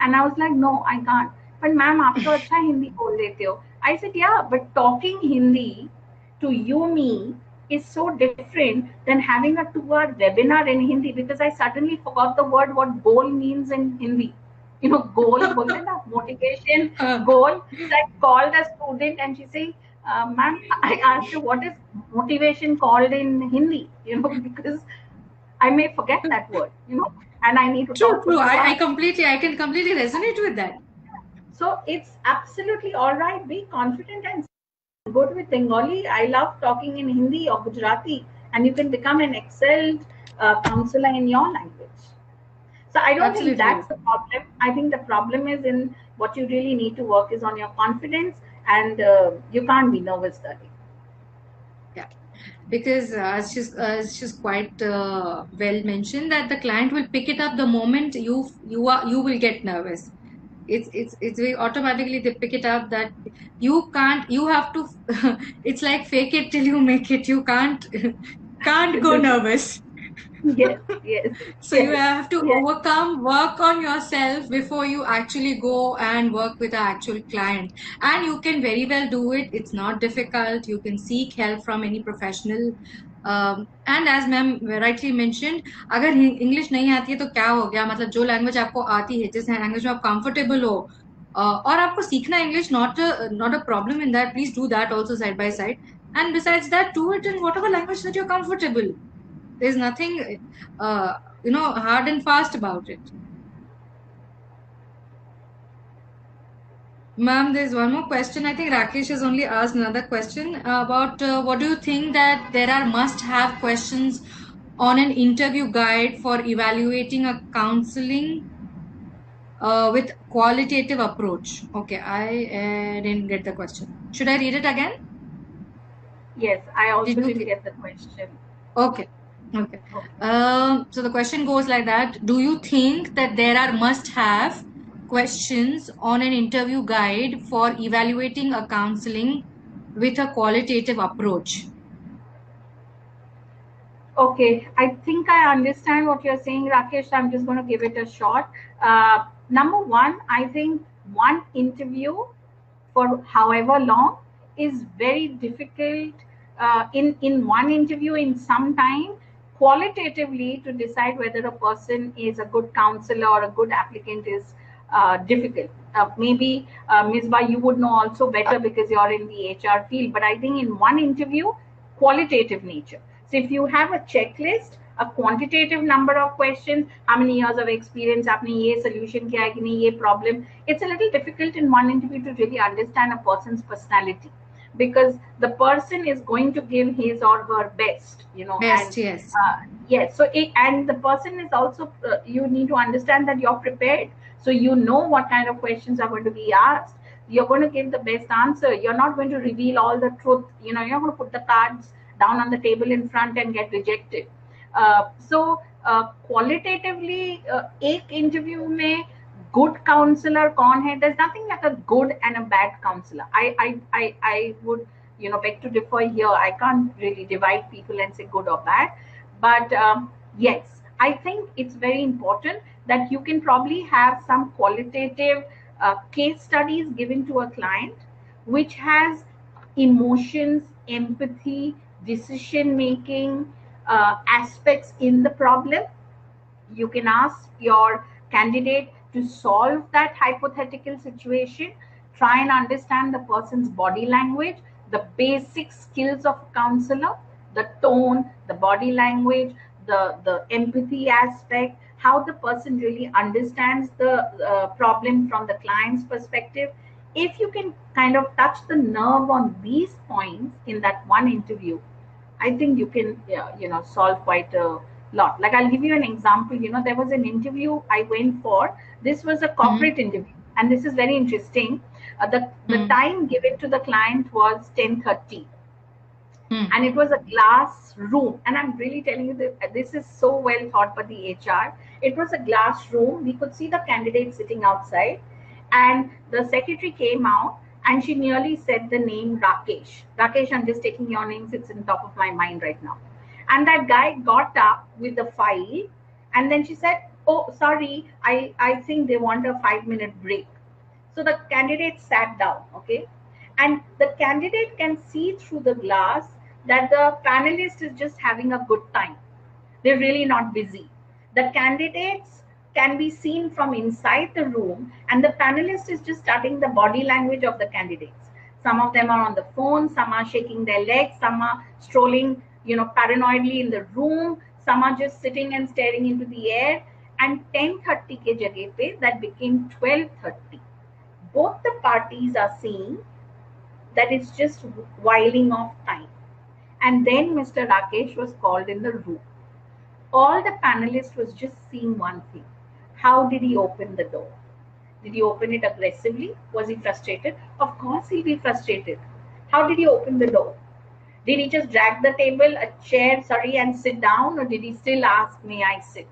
And I was like, no, I can't. But ma'am, aap to acha Hindi bol dete ho. I said, yeah, but talking Hindi to you, me, is so different than having a two-hour webinar in Hindi, because I suddenly forgot the word what goal means in Hindi. You know, goal, motivation, goal. So I called a student and she said, uh, ma'am, I asked her, what is motivation called in Hindi? You know, because I may forget that word, you know, and I need to true, talk true. To I, I completely, I can completely resonate with that. So it's absolutely all right. Be confident and go to Bengali. I love talking in Hindi or Gujarati, and you can become an excelled uh, counselor in your language. So I don't Absolutely. think that's the problem. I think the problem is in what you really need to work is on your confidence, and uh, you can't be nervous early. Yeah, because uh, she's uh, she's quite uh, well mentioned that the client will pick it up the moment you you are you will get nervous. It's it's it's very automatically they pick it up that you can't you have to. It's like fake it till you make it. You can't can't go nervous. Yes, yes. So yes, you have to yes. overcome, work on yourself before you actually go and work with an actual client. And you can very well do it. It's not difficult. You can seek help from any professional. Um, and as ma'am rightly mentioned, अगर English नहीं आती है तो क्या हो गया? मतलब जो language आपको आती है, जिस language में आप comfortable हो, और आपको सीखना English not a, not a problem in that. Please do that also side by side. And besides that, do it in whatever language that you're comfortable. There's nothing, uh, you know, hard and fast about it. Ma'am, there's one more question. I think Rakesh has only asked another question about uh, what do you think that there are must-have questions on an interview guide for evaluating a counseling uh, with qualitative approach? Okay, I uh, didn't get the question. Should I read it again? Yes, I also didn't get, get the question. Okay. Okay. Um, so the question goes like that. Do you think that there are must-have questions on an interview guide for evaluating a counseling with a qualitative approach? Okay. I think I understand what you're saying, Rakesh. I'm just going to give it a shot. Uh, number one, I think one interview for however long is very difficult uh, in, in one interview in some time. Qualitatively to decide whether a person is a good counselor or a good applicant is uh, difficult. Uh, maybe, uh, Miz Ba, you would know also better because you're in the H R field, but I think in one interview, qualitative nature. So if you have a checklist, a quantitative number of questions, how many years of experience, aapne ye solution kiya hai ki nahi, ye problem, it's a little difficult in one interview to really understand a person's personality, because the person is going to give his or her best, you know. Best, and, yes. Uh, yes. So, it, and the person is also, uh, you need to understand that you're prepared. So, you know what kind of questions are going to be asked. You're going to give the best answer. You're not going to reveal all the truth. You know, you're going to put the cards down on the table in front and get rejected. Uh, so, uh, qualitatively, uh, ek interview mein, good counselor kaun hai? There's nothing like a good and a bad counselor. I, I, I, I would, you know, beg to differ here. I can't really divide people and say good or bad. But um, yes, I think it's very important that you can probably have some qualitative uh, case studies given to a client, which has emotions, empathy, decision making uh, aspects in the problem. you can ask your candidate to solve that hypothetical situation, try and understand the person's body language, the basic skills of a counselor, the tone, the body language, the, the empathy aspect, how the person really understands the uh, problem from the client's perspective. If you can kind of touch the nerve on these points in that one interview, I think you can, uh, you know, solve quite a lot. Like, I'll give you an example. You know, there was an interview I went for. This was a corporate mm-hmm. interview, and this is very interesting. Uh, the the mm-hmm. time given to the client was ten thirty, mm-hmm. and it was a glass room. And I'm really telling you that this is so well thought by the H R. It was a glass room. We could see the candidate sitting outside. And the secretary came out and she nearly said the name Rakesh. Rakesh, I'm just taking your names. It's in top of my mind right now. And that guy got up with the file. And then she said, oh, sorry, I, I think they want a five minute break. So the candidate sat down, okay? And the candidate can see through the glass that the panelist is just having a good time. They're really not busy. The candidates can be seen from inside the room, and the panelist is just studying the body language of the candidates. Some of them are on the phone, some are shaking their legs, some are strolling, you know, paranoidly in the room, some are just sitting and staring into the air. And ten thirty ke jagah pe that became twelve thirty. Both the parties are seeing that it's just whiling off time. And then Mister Rakesh was called in the room. All the panelists was just seeing one thing. How did he open the door? Did he open it aggressively? Was he frustrated? Of course he'll be frustrated. How did he open the door? Did he just drag the table, a chair, sorry, and sit down? Or did he still ask, may I sit?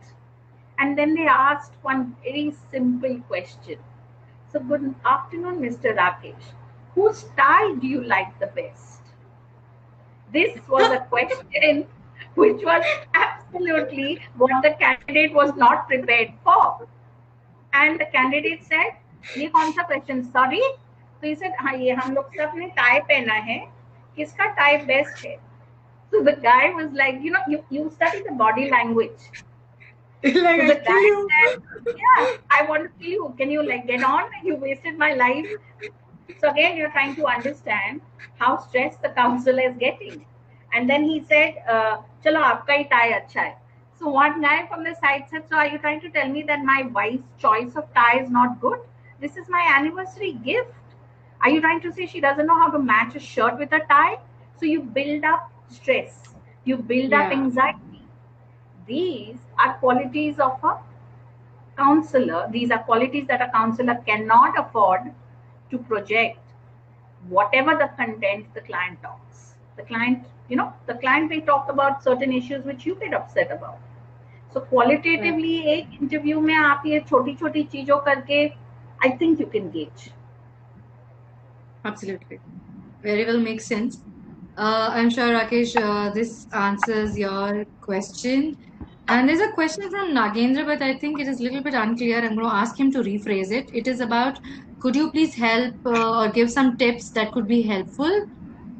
And then they asked one very simple question. So, good afternoon, Mister Rakesh. Whose style do you like the best? This was a question which was absolutely what the candidate was not prepared for. And the candidate said, ये कौन सा question? Sorry? So he said, हाँ ये हम लोग सब ने tie पहना है, किसका tie best है? So the guy was like, you know, you, you study the body language. Like, so the guy you. said, yeah, I want to kill you. Can you like get on? You wasted my life. So again, you're trying to understand how stressed the counselor is getting. And then he said, uh, chalo, aapka hi tie acha hai. So one guy from the side said, so are you trying to tell me that my wife's choice of tie is not good? This is my anniversary gift. Are you trying to say she doesn't know how to match a shirt with a tie? So you build up stress. You build yeah. up anxiety. These are qualities of a counselor. These are qualities that a counselor cannot afford to project whatever the content the client talks. The client You know, the client may talk about certain issues which you get upset about. So qualitatively, एक interview में आप ये छोटी-छोटी चीजों करके, I think you can gauge. Absolutely, very well makes sense. Uh, I'm sure Rakesh, uh, this answers your question. And there's a question from Nagendra, but I think it is a little bit unclear. I'm going to ask him to rephrase it. It is about, could you please help uh, or give some tips that could be helpful?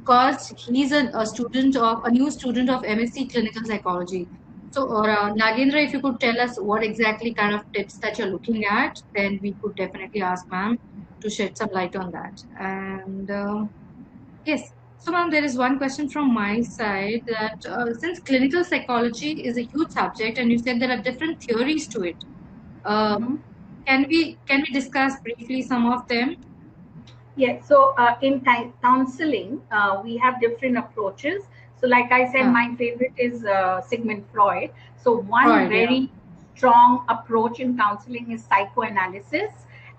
Because he's a, a student of a new student of M S C Clinical Psychology. So, or, uh, Nagendra, if you could tell us what exactly kind of tips that you're looking at, then we could definitely ask ma'am to shed some light on that. And uh, yes, so ma'am, there is one question from my side that uh, since clinical psychology is a huge subject, and you said there are different theories to it, um, can we can we discuss briefly some of them? Yes, yeah, so uh, in counseling, uh, we have different approaches. So like I said, uh, my favorite is uh, Sigmund Freud. So one Freud, very yeah. strong approach in counseling is psychoanalysis.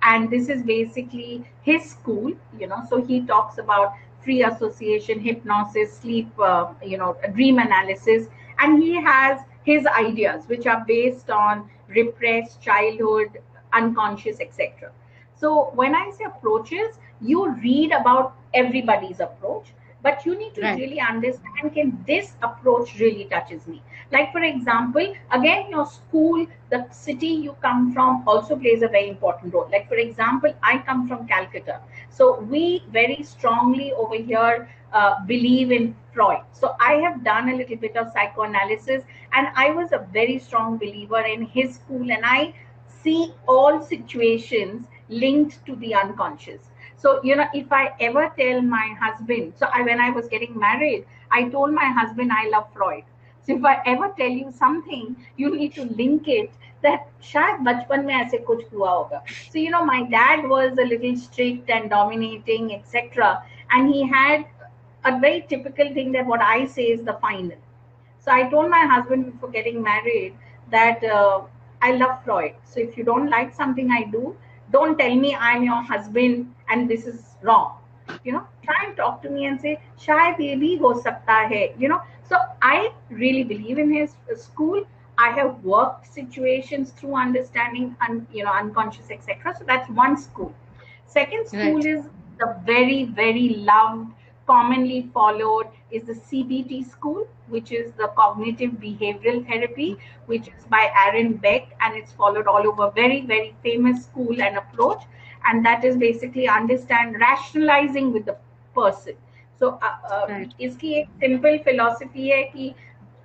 And this is basically his school, you know, so he talks about free association, hypnosis, sleep, uh, you know, dream analysis. And he has his ideas, which are based on repressed childhood, unconscious, et cetera. So when I say approaches, you read about everybody's approach, but you need to right. really understand, can this approach really touches me? Like for example, again, your school, the city you come from also plays a very important role. Like for example, I come from Calcutta. So we very strongly over here uh, believe in Freud. So I have done a little bit of psychoanalysis and I was a very strong believer in his school, and I see all situations linked to the unconscious. So, you know, if I ever tell my husband, so I, when I was getting married, I told my husband, I love Freud. So if I ever tell you something, you need to link it that shayad bachpan mein aise kuch hua hoga. So, you know, my dad was a little strict and dominating, et cetera. And he had a very typical thing that what I say is the final. So I told my husband before getting married that uh, I love Freud. So if you don't like something I do, don't tell me I'm your husband and this is wrong. You know, try and talk to me and say, shayad ye bhi ho sakta hai, you know. So I really believe in his school. I have worked situations through understanding, un, you know, unconscious, et cetera. So that's one school. Second school right. is the very, very loved, commonly followed is the C B T school, which is the cognitive behavioral therapy, which is by Aaron Beck, and it's followed all over. Very, very famous school and approach. And that is basically understand rationalizing with the person. So, uh, uh, iski ek simple philosophy hai ki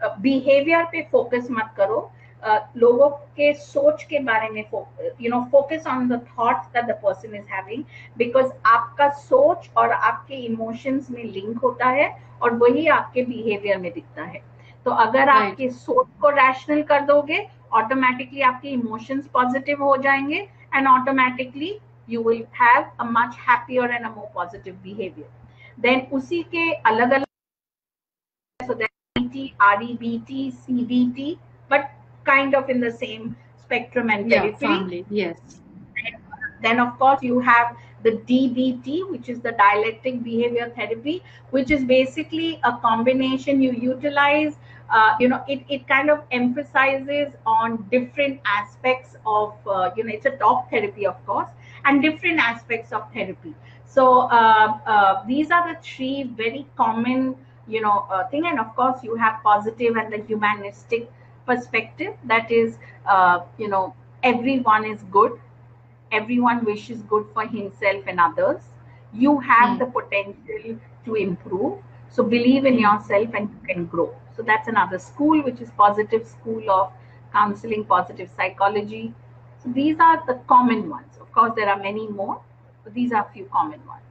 uh, behavior pe focus mat karo, uh, logo ke soch ke baare mein focus, you know, focus on the thoughts that the person is having, because aapka soch aur aapke emotions mein link hota hai aur wahi aapke behavior mein dikhta hai. So agar right. aapke soch ko rational kar doge, automatically aapke emotions positive ho jayenge, and automatically you will have a much happier and a more positive behavior. Then usi ke alag alag, so that C B T, R E B T, C B T, but kind of in the same spectrum and periphery. Yeah, family. Yes. And then of course you have the D B T, which is the dialectic behavior therapy, which is basically a combination you utilize. Uh, you know, it it kind of emphasizes on different aspects of uh, you know, it's a talk therapy of course, and different aspects of therapy. So uh, uh, these are the three very common, you know, uh, thing. And of course, you have positive and the humanistic perspective. That is, uh, you know, everyone is good. Everyone wishes good for himself and others. You have mm. the potential to improve. So believe in yourself and you can grow. So that's another school, which is positive school of counseling, positive psychology. So these are the common ones. Of course, there are many more. So these are a few common ones.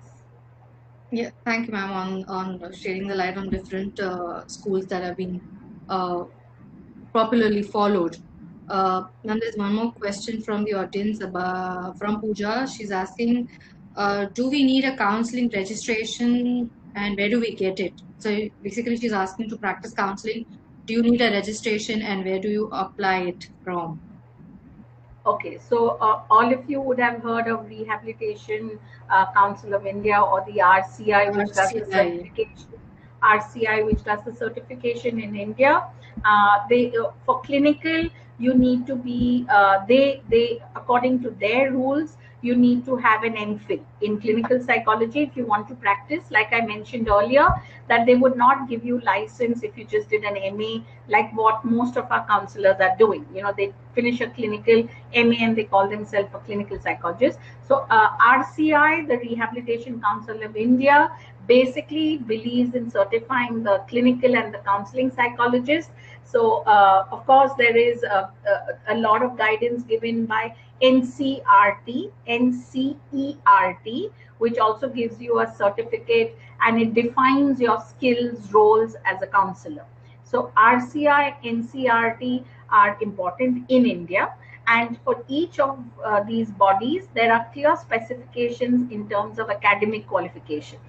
Yeah, thank you, ma'am, on, on sharing the light on different uh, schools that have been uh, popularly followed. Uh, now, there's one more question from the audience about, from Pooja. She's asking, uh, do we need a counseling registration and where do we get it? So basically, she's asking, to practice counseling, do you need a registration and where do you apply it from? Okay, so uh, all of you would have heard of Rehabilitation uh, Council of India, or the R C I, which does the certification. R C I, which does the certification in India. Uh, they uh, for clinical, you need to be uh, they they according to their rules, you need to have an MPhil in clinical psychology if you want to practice. Like I mentioned earlier, that they would not give you license if you just did an M A, like what most of our counselors are doing. You know, they finish a clinical M A and they call themselves a clinical psychologist. So uh, R C I, the Rehabilitation Council of India, basically believes in certifying the clinical and the counseling psychologist. So uh, of course, there is a, a, a lot of guidance given by N C E R T, which also gives you a certificate and it defines your skills, roles as a counselor. So R C I, N C E R T are important in India. And for each of uh, these bodies, there are clear specifications in terms of academic qualifications.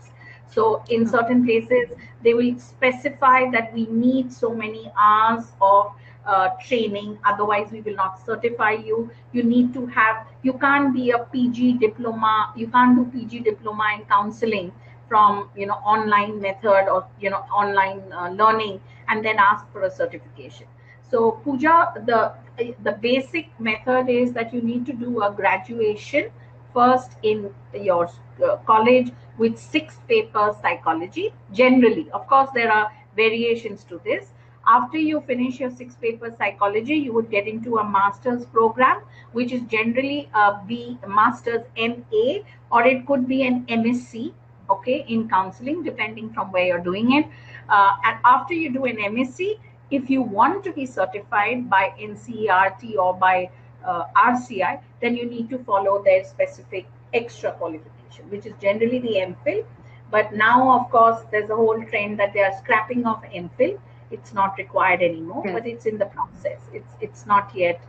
So in certain places, they will specify that we need so many hours of uh, training, otherwise we will not certify you. You need to have, you can't be a P G diploma, you can't do P G diploma in counseling from, you know, online method or, you know, online uh, learning and then ask for a certification. So Pooja, the, the basic method is that you need to do a graduation first in your uh, college with six papers psychology. Generally, of course, there are variations to this. After you finish your six paper psychology, you would get into a master's program, which is generally a B master's M A, or it could be an M S C, okay, in counseling, depending from where you're doing it. Uh, and after you do an M S C, if you want to be certified by N C E R T or by uh, R C I, then you need to follow their specific extra qualification, which is generally the MPhil. But now, of course, there's a whole trend that they are scrapping off MPhil. It's not required anymore, mm. but it's in the process. It's it's not yet,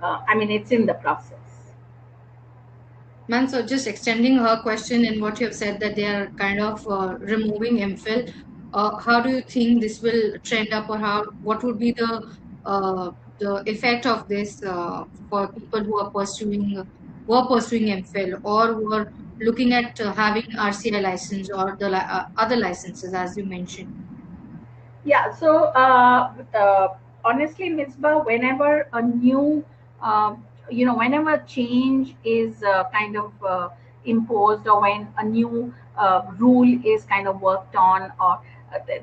uh, I mean, it's in the process. Ma'am, so just extending her question and what you have said, that they are kind of uh, removing MPhil, uh, how do you think this will trend up, or how, what would be the, uh, the effect of this uh, for people who are pursuing, who are pursuing MPhil, or who are looking at uh, having R C I license or the uh, other licenses, as you mentioned? Yeah, so uh, uh, honestly, Miz Ba, whenever a new, uh, you know, whenever change is uh, kind of uh, imposed, or when a new uh, rule is kind of worked on, or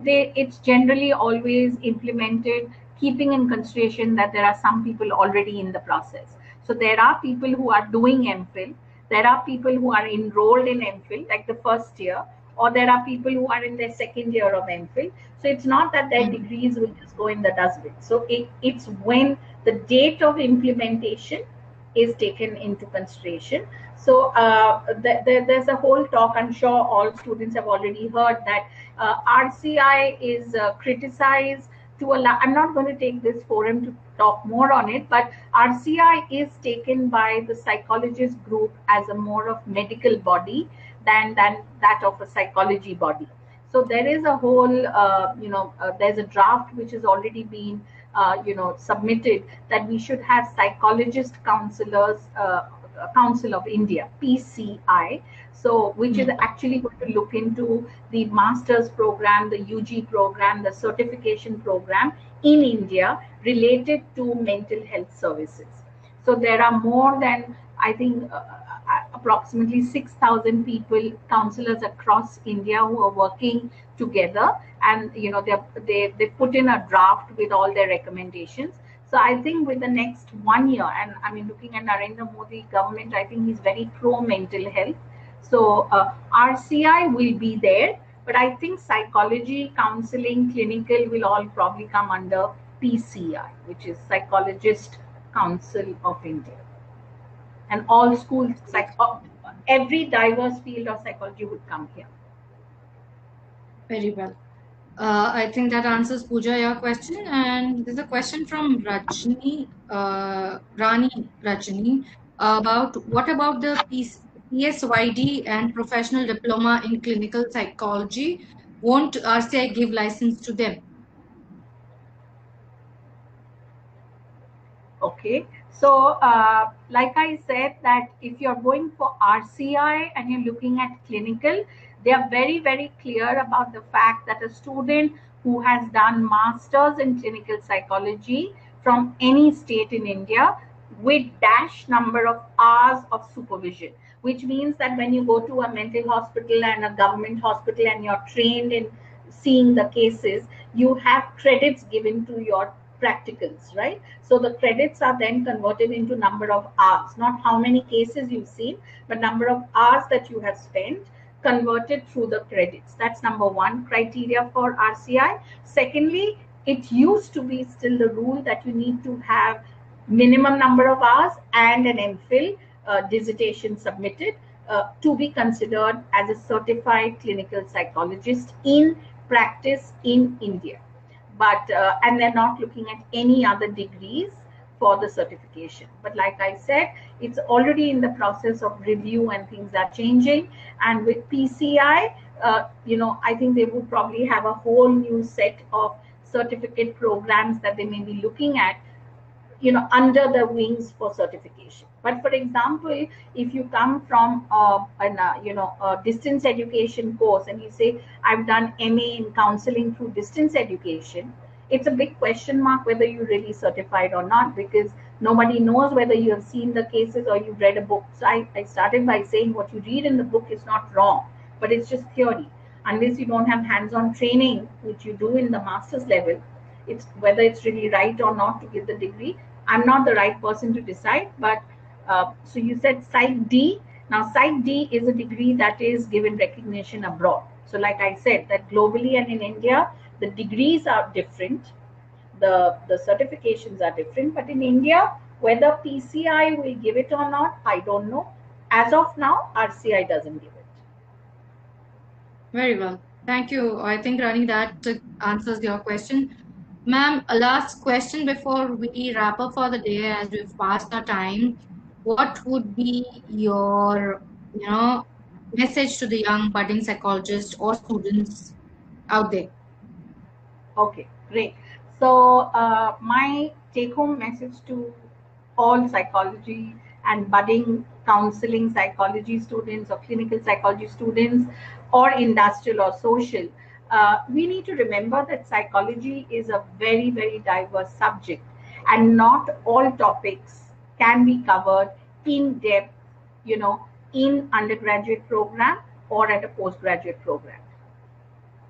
they, it's generally always implemented, keeping in consideration that there are some people already in the process. So there are people who are doing MPhil, there are people who are enrolled in MPhil, like the first year, or there are people who are in their second year of MPhil. So it's not that their degrees will just go in the dustbin. So it, it's when the date of implementation is taken into consideration. So uh, the, the, there's a whole talk, I'm sure all students have already heard, that uh, R C I is uh, criticized to allow, I'm not going to take this forum to talk more on it, but R C I is taken by the psychologist group as a more of medical body than than that of a psychology body. So there is a whole, uh, you know, uh, there's a draft which has already been, uh, you know, submitted, that we should have psychologist counselors, uh, Council of India, P C I. So which is actually going to look into the master's program, the U G program, the certification program in India related to mental health services. So there are more than, I think, uh, approximately six thousand people, counselors across India, who are working together, and you know, they they they put in a draft with all their recommendations. So I think with the next one year, and I mean, looking at Narendra Modi government, I think he's very pro mental health. So uh, R C I will be there, but I think psychology, counseling, clinical will all probably come under P C I, which is Psychologist Council of India. And all schools, like every diverse field of psychology, would come here. Very well. Uh, I think that answers, Pooja, your question. And there's a question from Rajni, uh, Rani Rajni, about what about the P S Y D and professional diploma in clinical psychology? Won't R C I give license to them? Okay. So, uh, like I said, that if you're going for R C I and you're looking at clinical, they are very, very clear about the fact that a student who has done master's in clinical psychology from any state in India with dash number of hours of supervision, which means that when you go to a mental hospital and a government hospital and you're trained in seeing the cases, you have credits given to your practicals, right? So the credits are then converted into number of hours, not how many cases you've seen, but number of hours that you have spent, converted through the credits. That's number one criteria for R C I. Secondly, it used to be still the rule that you need to have minimum number of hours and an MPhil uh, dissertation submitted uh, to be considered as a certified clinical psychologist in practice in India. But, uh, and they're not looking at any other degrees for the certification. But like I said, it's already in the process of review and things are changing. And with P C I, uh, you know, I think they would probably have a whole new set of certificate programs that they may be looking at, you know, under the wings for certification. But for example, if you come from uh, an, uh, you know, a distance education course and you say, I've done M A in counseling through distance education, it's a big question mark whether you're really certified or not, because nobody knows whether you have seen the cases or you've read a book. So I, I started by saying what you read in the book is not wrong, but it's just theory. Unless you don't have hands-on training, which you do in the master's level, it's whether it's really right or not to give the degree. I'm not the right person to decide, but uh, so you said Psych D. Now, Psych D is a degree that is given recognition abroad. So like I said, that globally and in India, the degrees are different, the, the certifications are different, but in India, whether P C I will give it or not, I don't know. As of now, R C I doesn't give it. Very well. Thank you. I think, Rani, that answers your question. Ma'am, a last question before we wrap up for the day, as we've passed our time. What would be your, you know, message to the young budding psychologists or students out there? Okay, great. So uh, my take-home message to all psychology and budding counseling psychology students or clinical psychology students or industrial or social, uh, we need to remember that psychology is a very, very diverse subject, and not all topics can be covered in depth, you know, in undergraduate program or at a postgraduate program.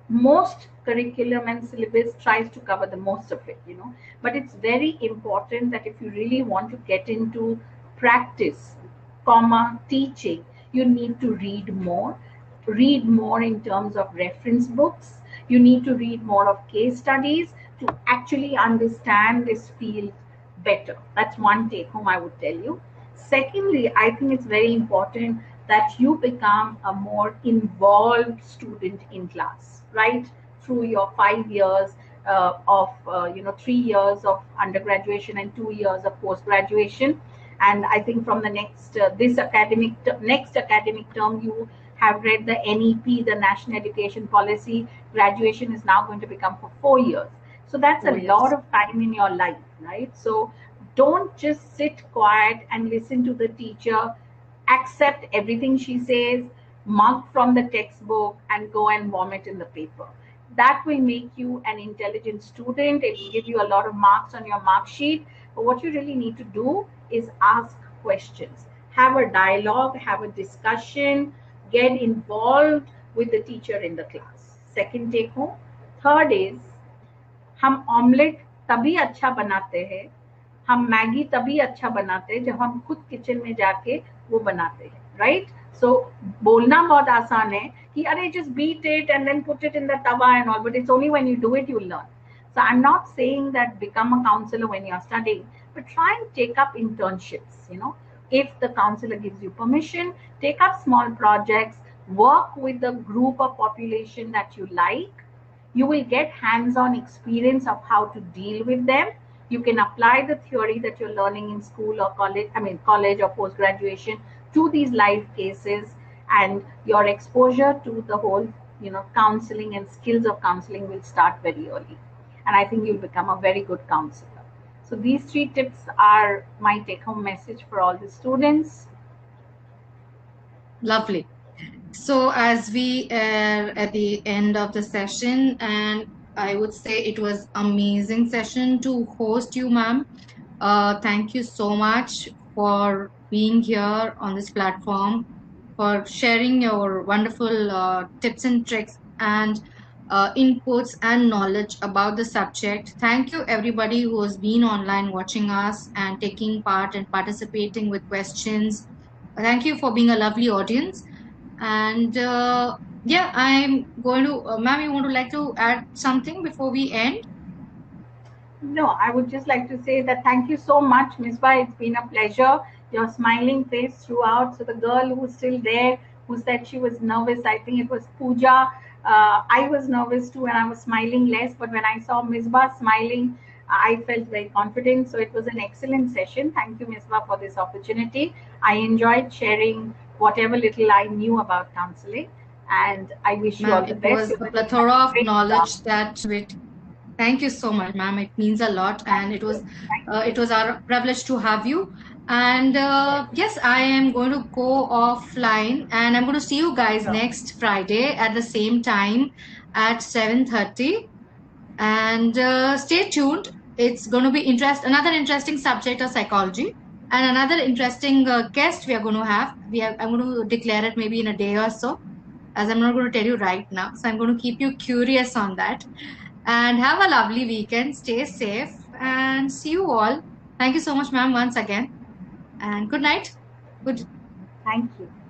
Most curriculum and syllabus tries to cover the most of it, you know, but it's very important that if you really want to get into practice, comma, teaching, you need to read more, read more in terms of reference books. You need to read more of case studies to actually understand this field better. That's one take home I would tell you. Secondly, I think it's very important that you become a more involved student in class, right? Through your five years uh, of, uh, you know, three years of undergraduate and two years of post-graduation. And I think from the next, uh, this academic, next academic term, you have read the N E P, the National Education Policy. Graduation is now going to become for four years. So that's a lot of time in your life, right? So don't just sit quiet and listen to the teacher, accept everything she says, mark from the textbook, and go and vomit in the paper. That will make you an intelligent student. It will give you a lot of marks on your mark sheet. But what you really need to do is ask questions, have a dialogue, have a discussion, get involved with the teacher in the class. Second take home. Third is, हम omelette तभी अच्छा बनाते हैं, हम Maggi तभी अच्छा बनाते हैं जब हम खुद किचन में जाके वो बनाते हैं, राइट? सो बोलना बहुत आसान है कि अरे just beat it and then put it in the tawa and all, but it's only when you do it you learn. So I am not saying that become a counsellor when you are studying, but try and take up internships, you know. If the counselor gives you permission, take up small projects, work with the group or population that you like. You will get hands-on experience of how to deal with them. You can apply the theory that you're learning in school or college, I mean college or post-graduation, to these live cases, and your exposure to the whole, you know, counseling and skills of counseling will start very early. And I think you'll become a very good counselor. So these three tips are my take-home message for all the students. Lovely. So as we are at the end of the session, and I would say it was amazing session to host you, ma'am. Uh, thank you so much for being here on this platform, for sharing your wonderful uh, tips and tricks and uh, inputs and knowledge about the subject. Thank you everybody who has been online watching us and taking part and participating with questions. Thank you for being a lovely audience. And uh, yeah, I'm going to, uh, ma'am, you want to like to add something before we end? No, I would just like to say that thank you so much, Miz Basha. It's been a pleasure. Your smiling face throughout. So the girl who's still there, who said she was nervous, I think it was Pooja. Uh, I was nervous too, and I was smiling less. But when I saw Miz Basha smiling, I felt very confident. So it was an excellent session. Thank you, Miz Basha, for this opportunity. I enjoyed sharing whatever little I knew about counseling, and I wish you all the best. It was a plethora of knowledge that we. Thank you so much, ma'am. It means a lot, and it was uh, it was our privilege to have you. And uh, yes, I am going to go offline, and I'm going to see you guys next Friday at the same time at seven thirty. And uh, stay tuned. It's going to be interest another interesting subject of psychology. And another interesting uh, guest we are going to have. We have. I'm going to declare it maybe in a day or so, as I'm not going to tell you right now. So I'm going to keep you curious on that. and have a lovely weekend. Stay safe and see you all. Thank you so much, ma'am, once again. And good night. Good. Thank you.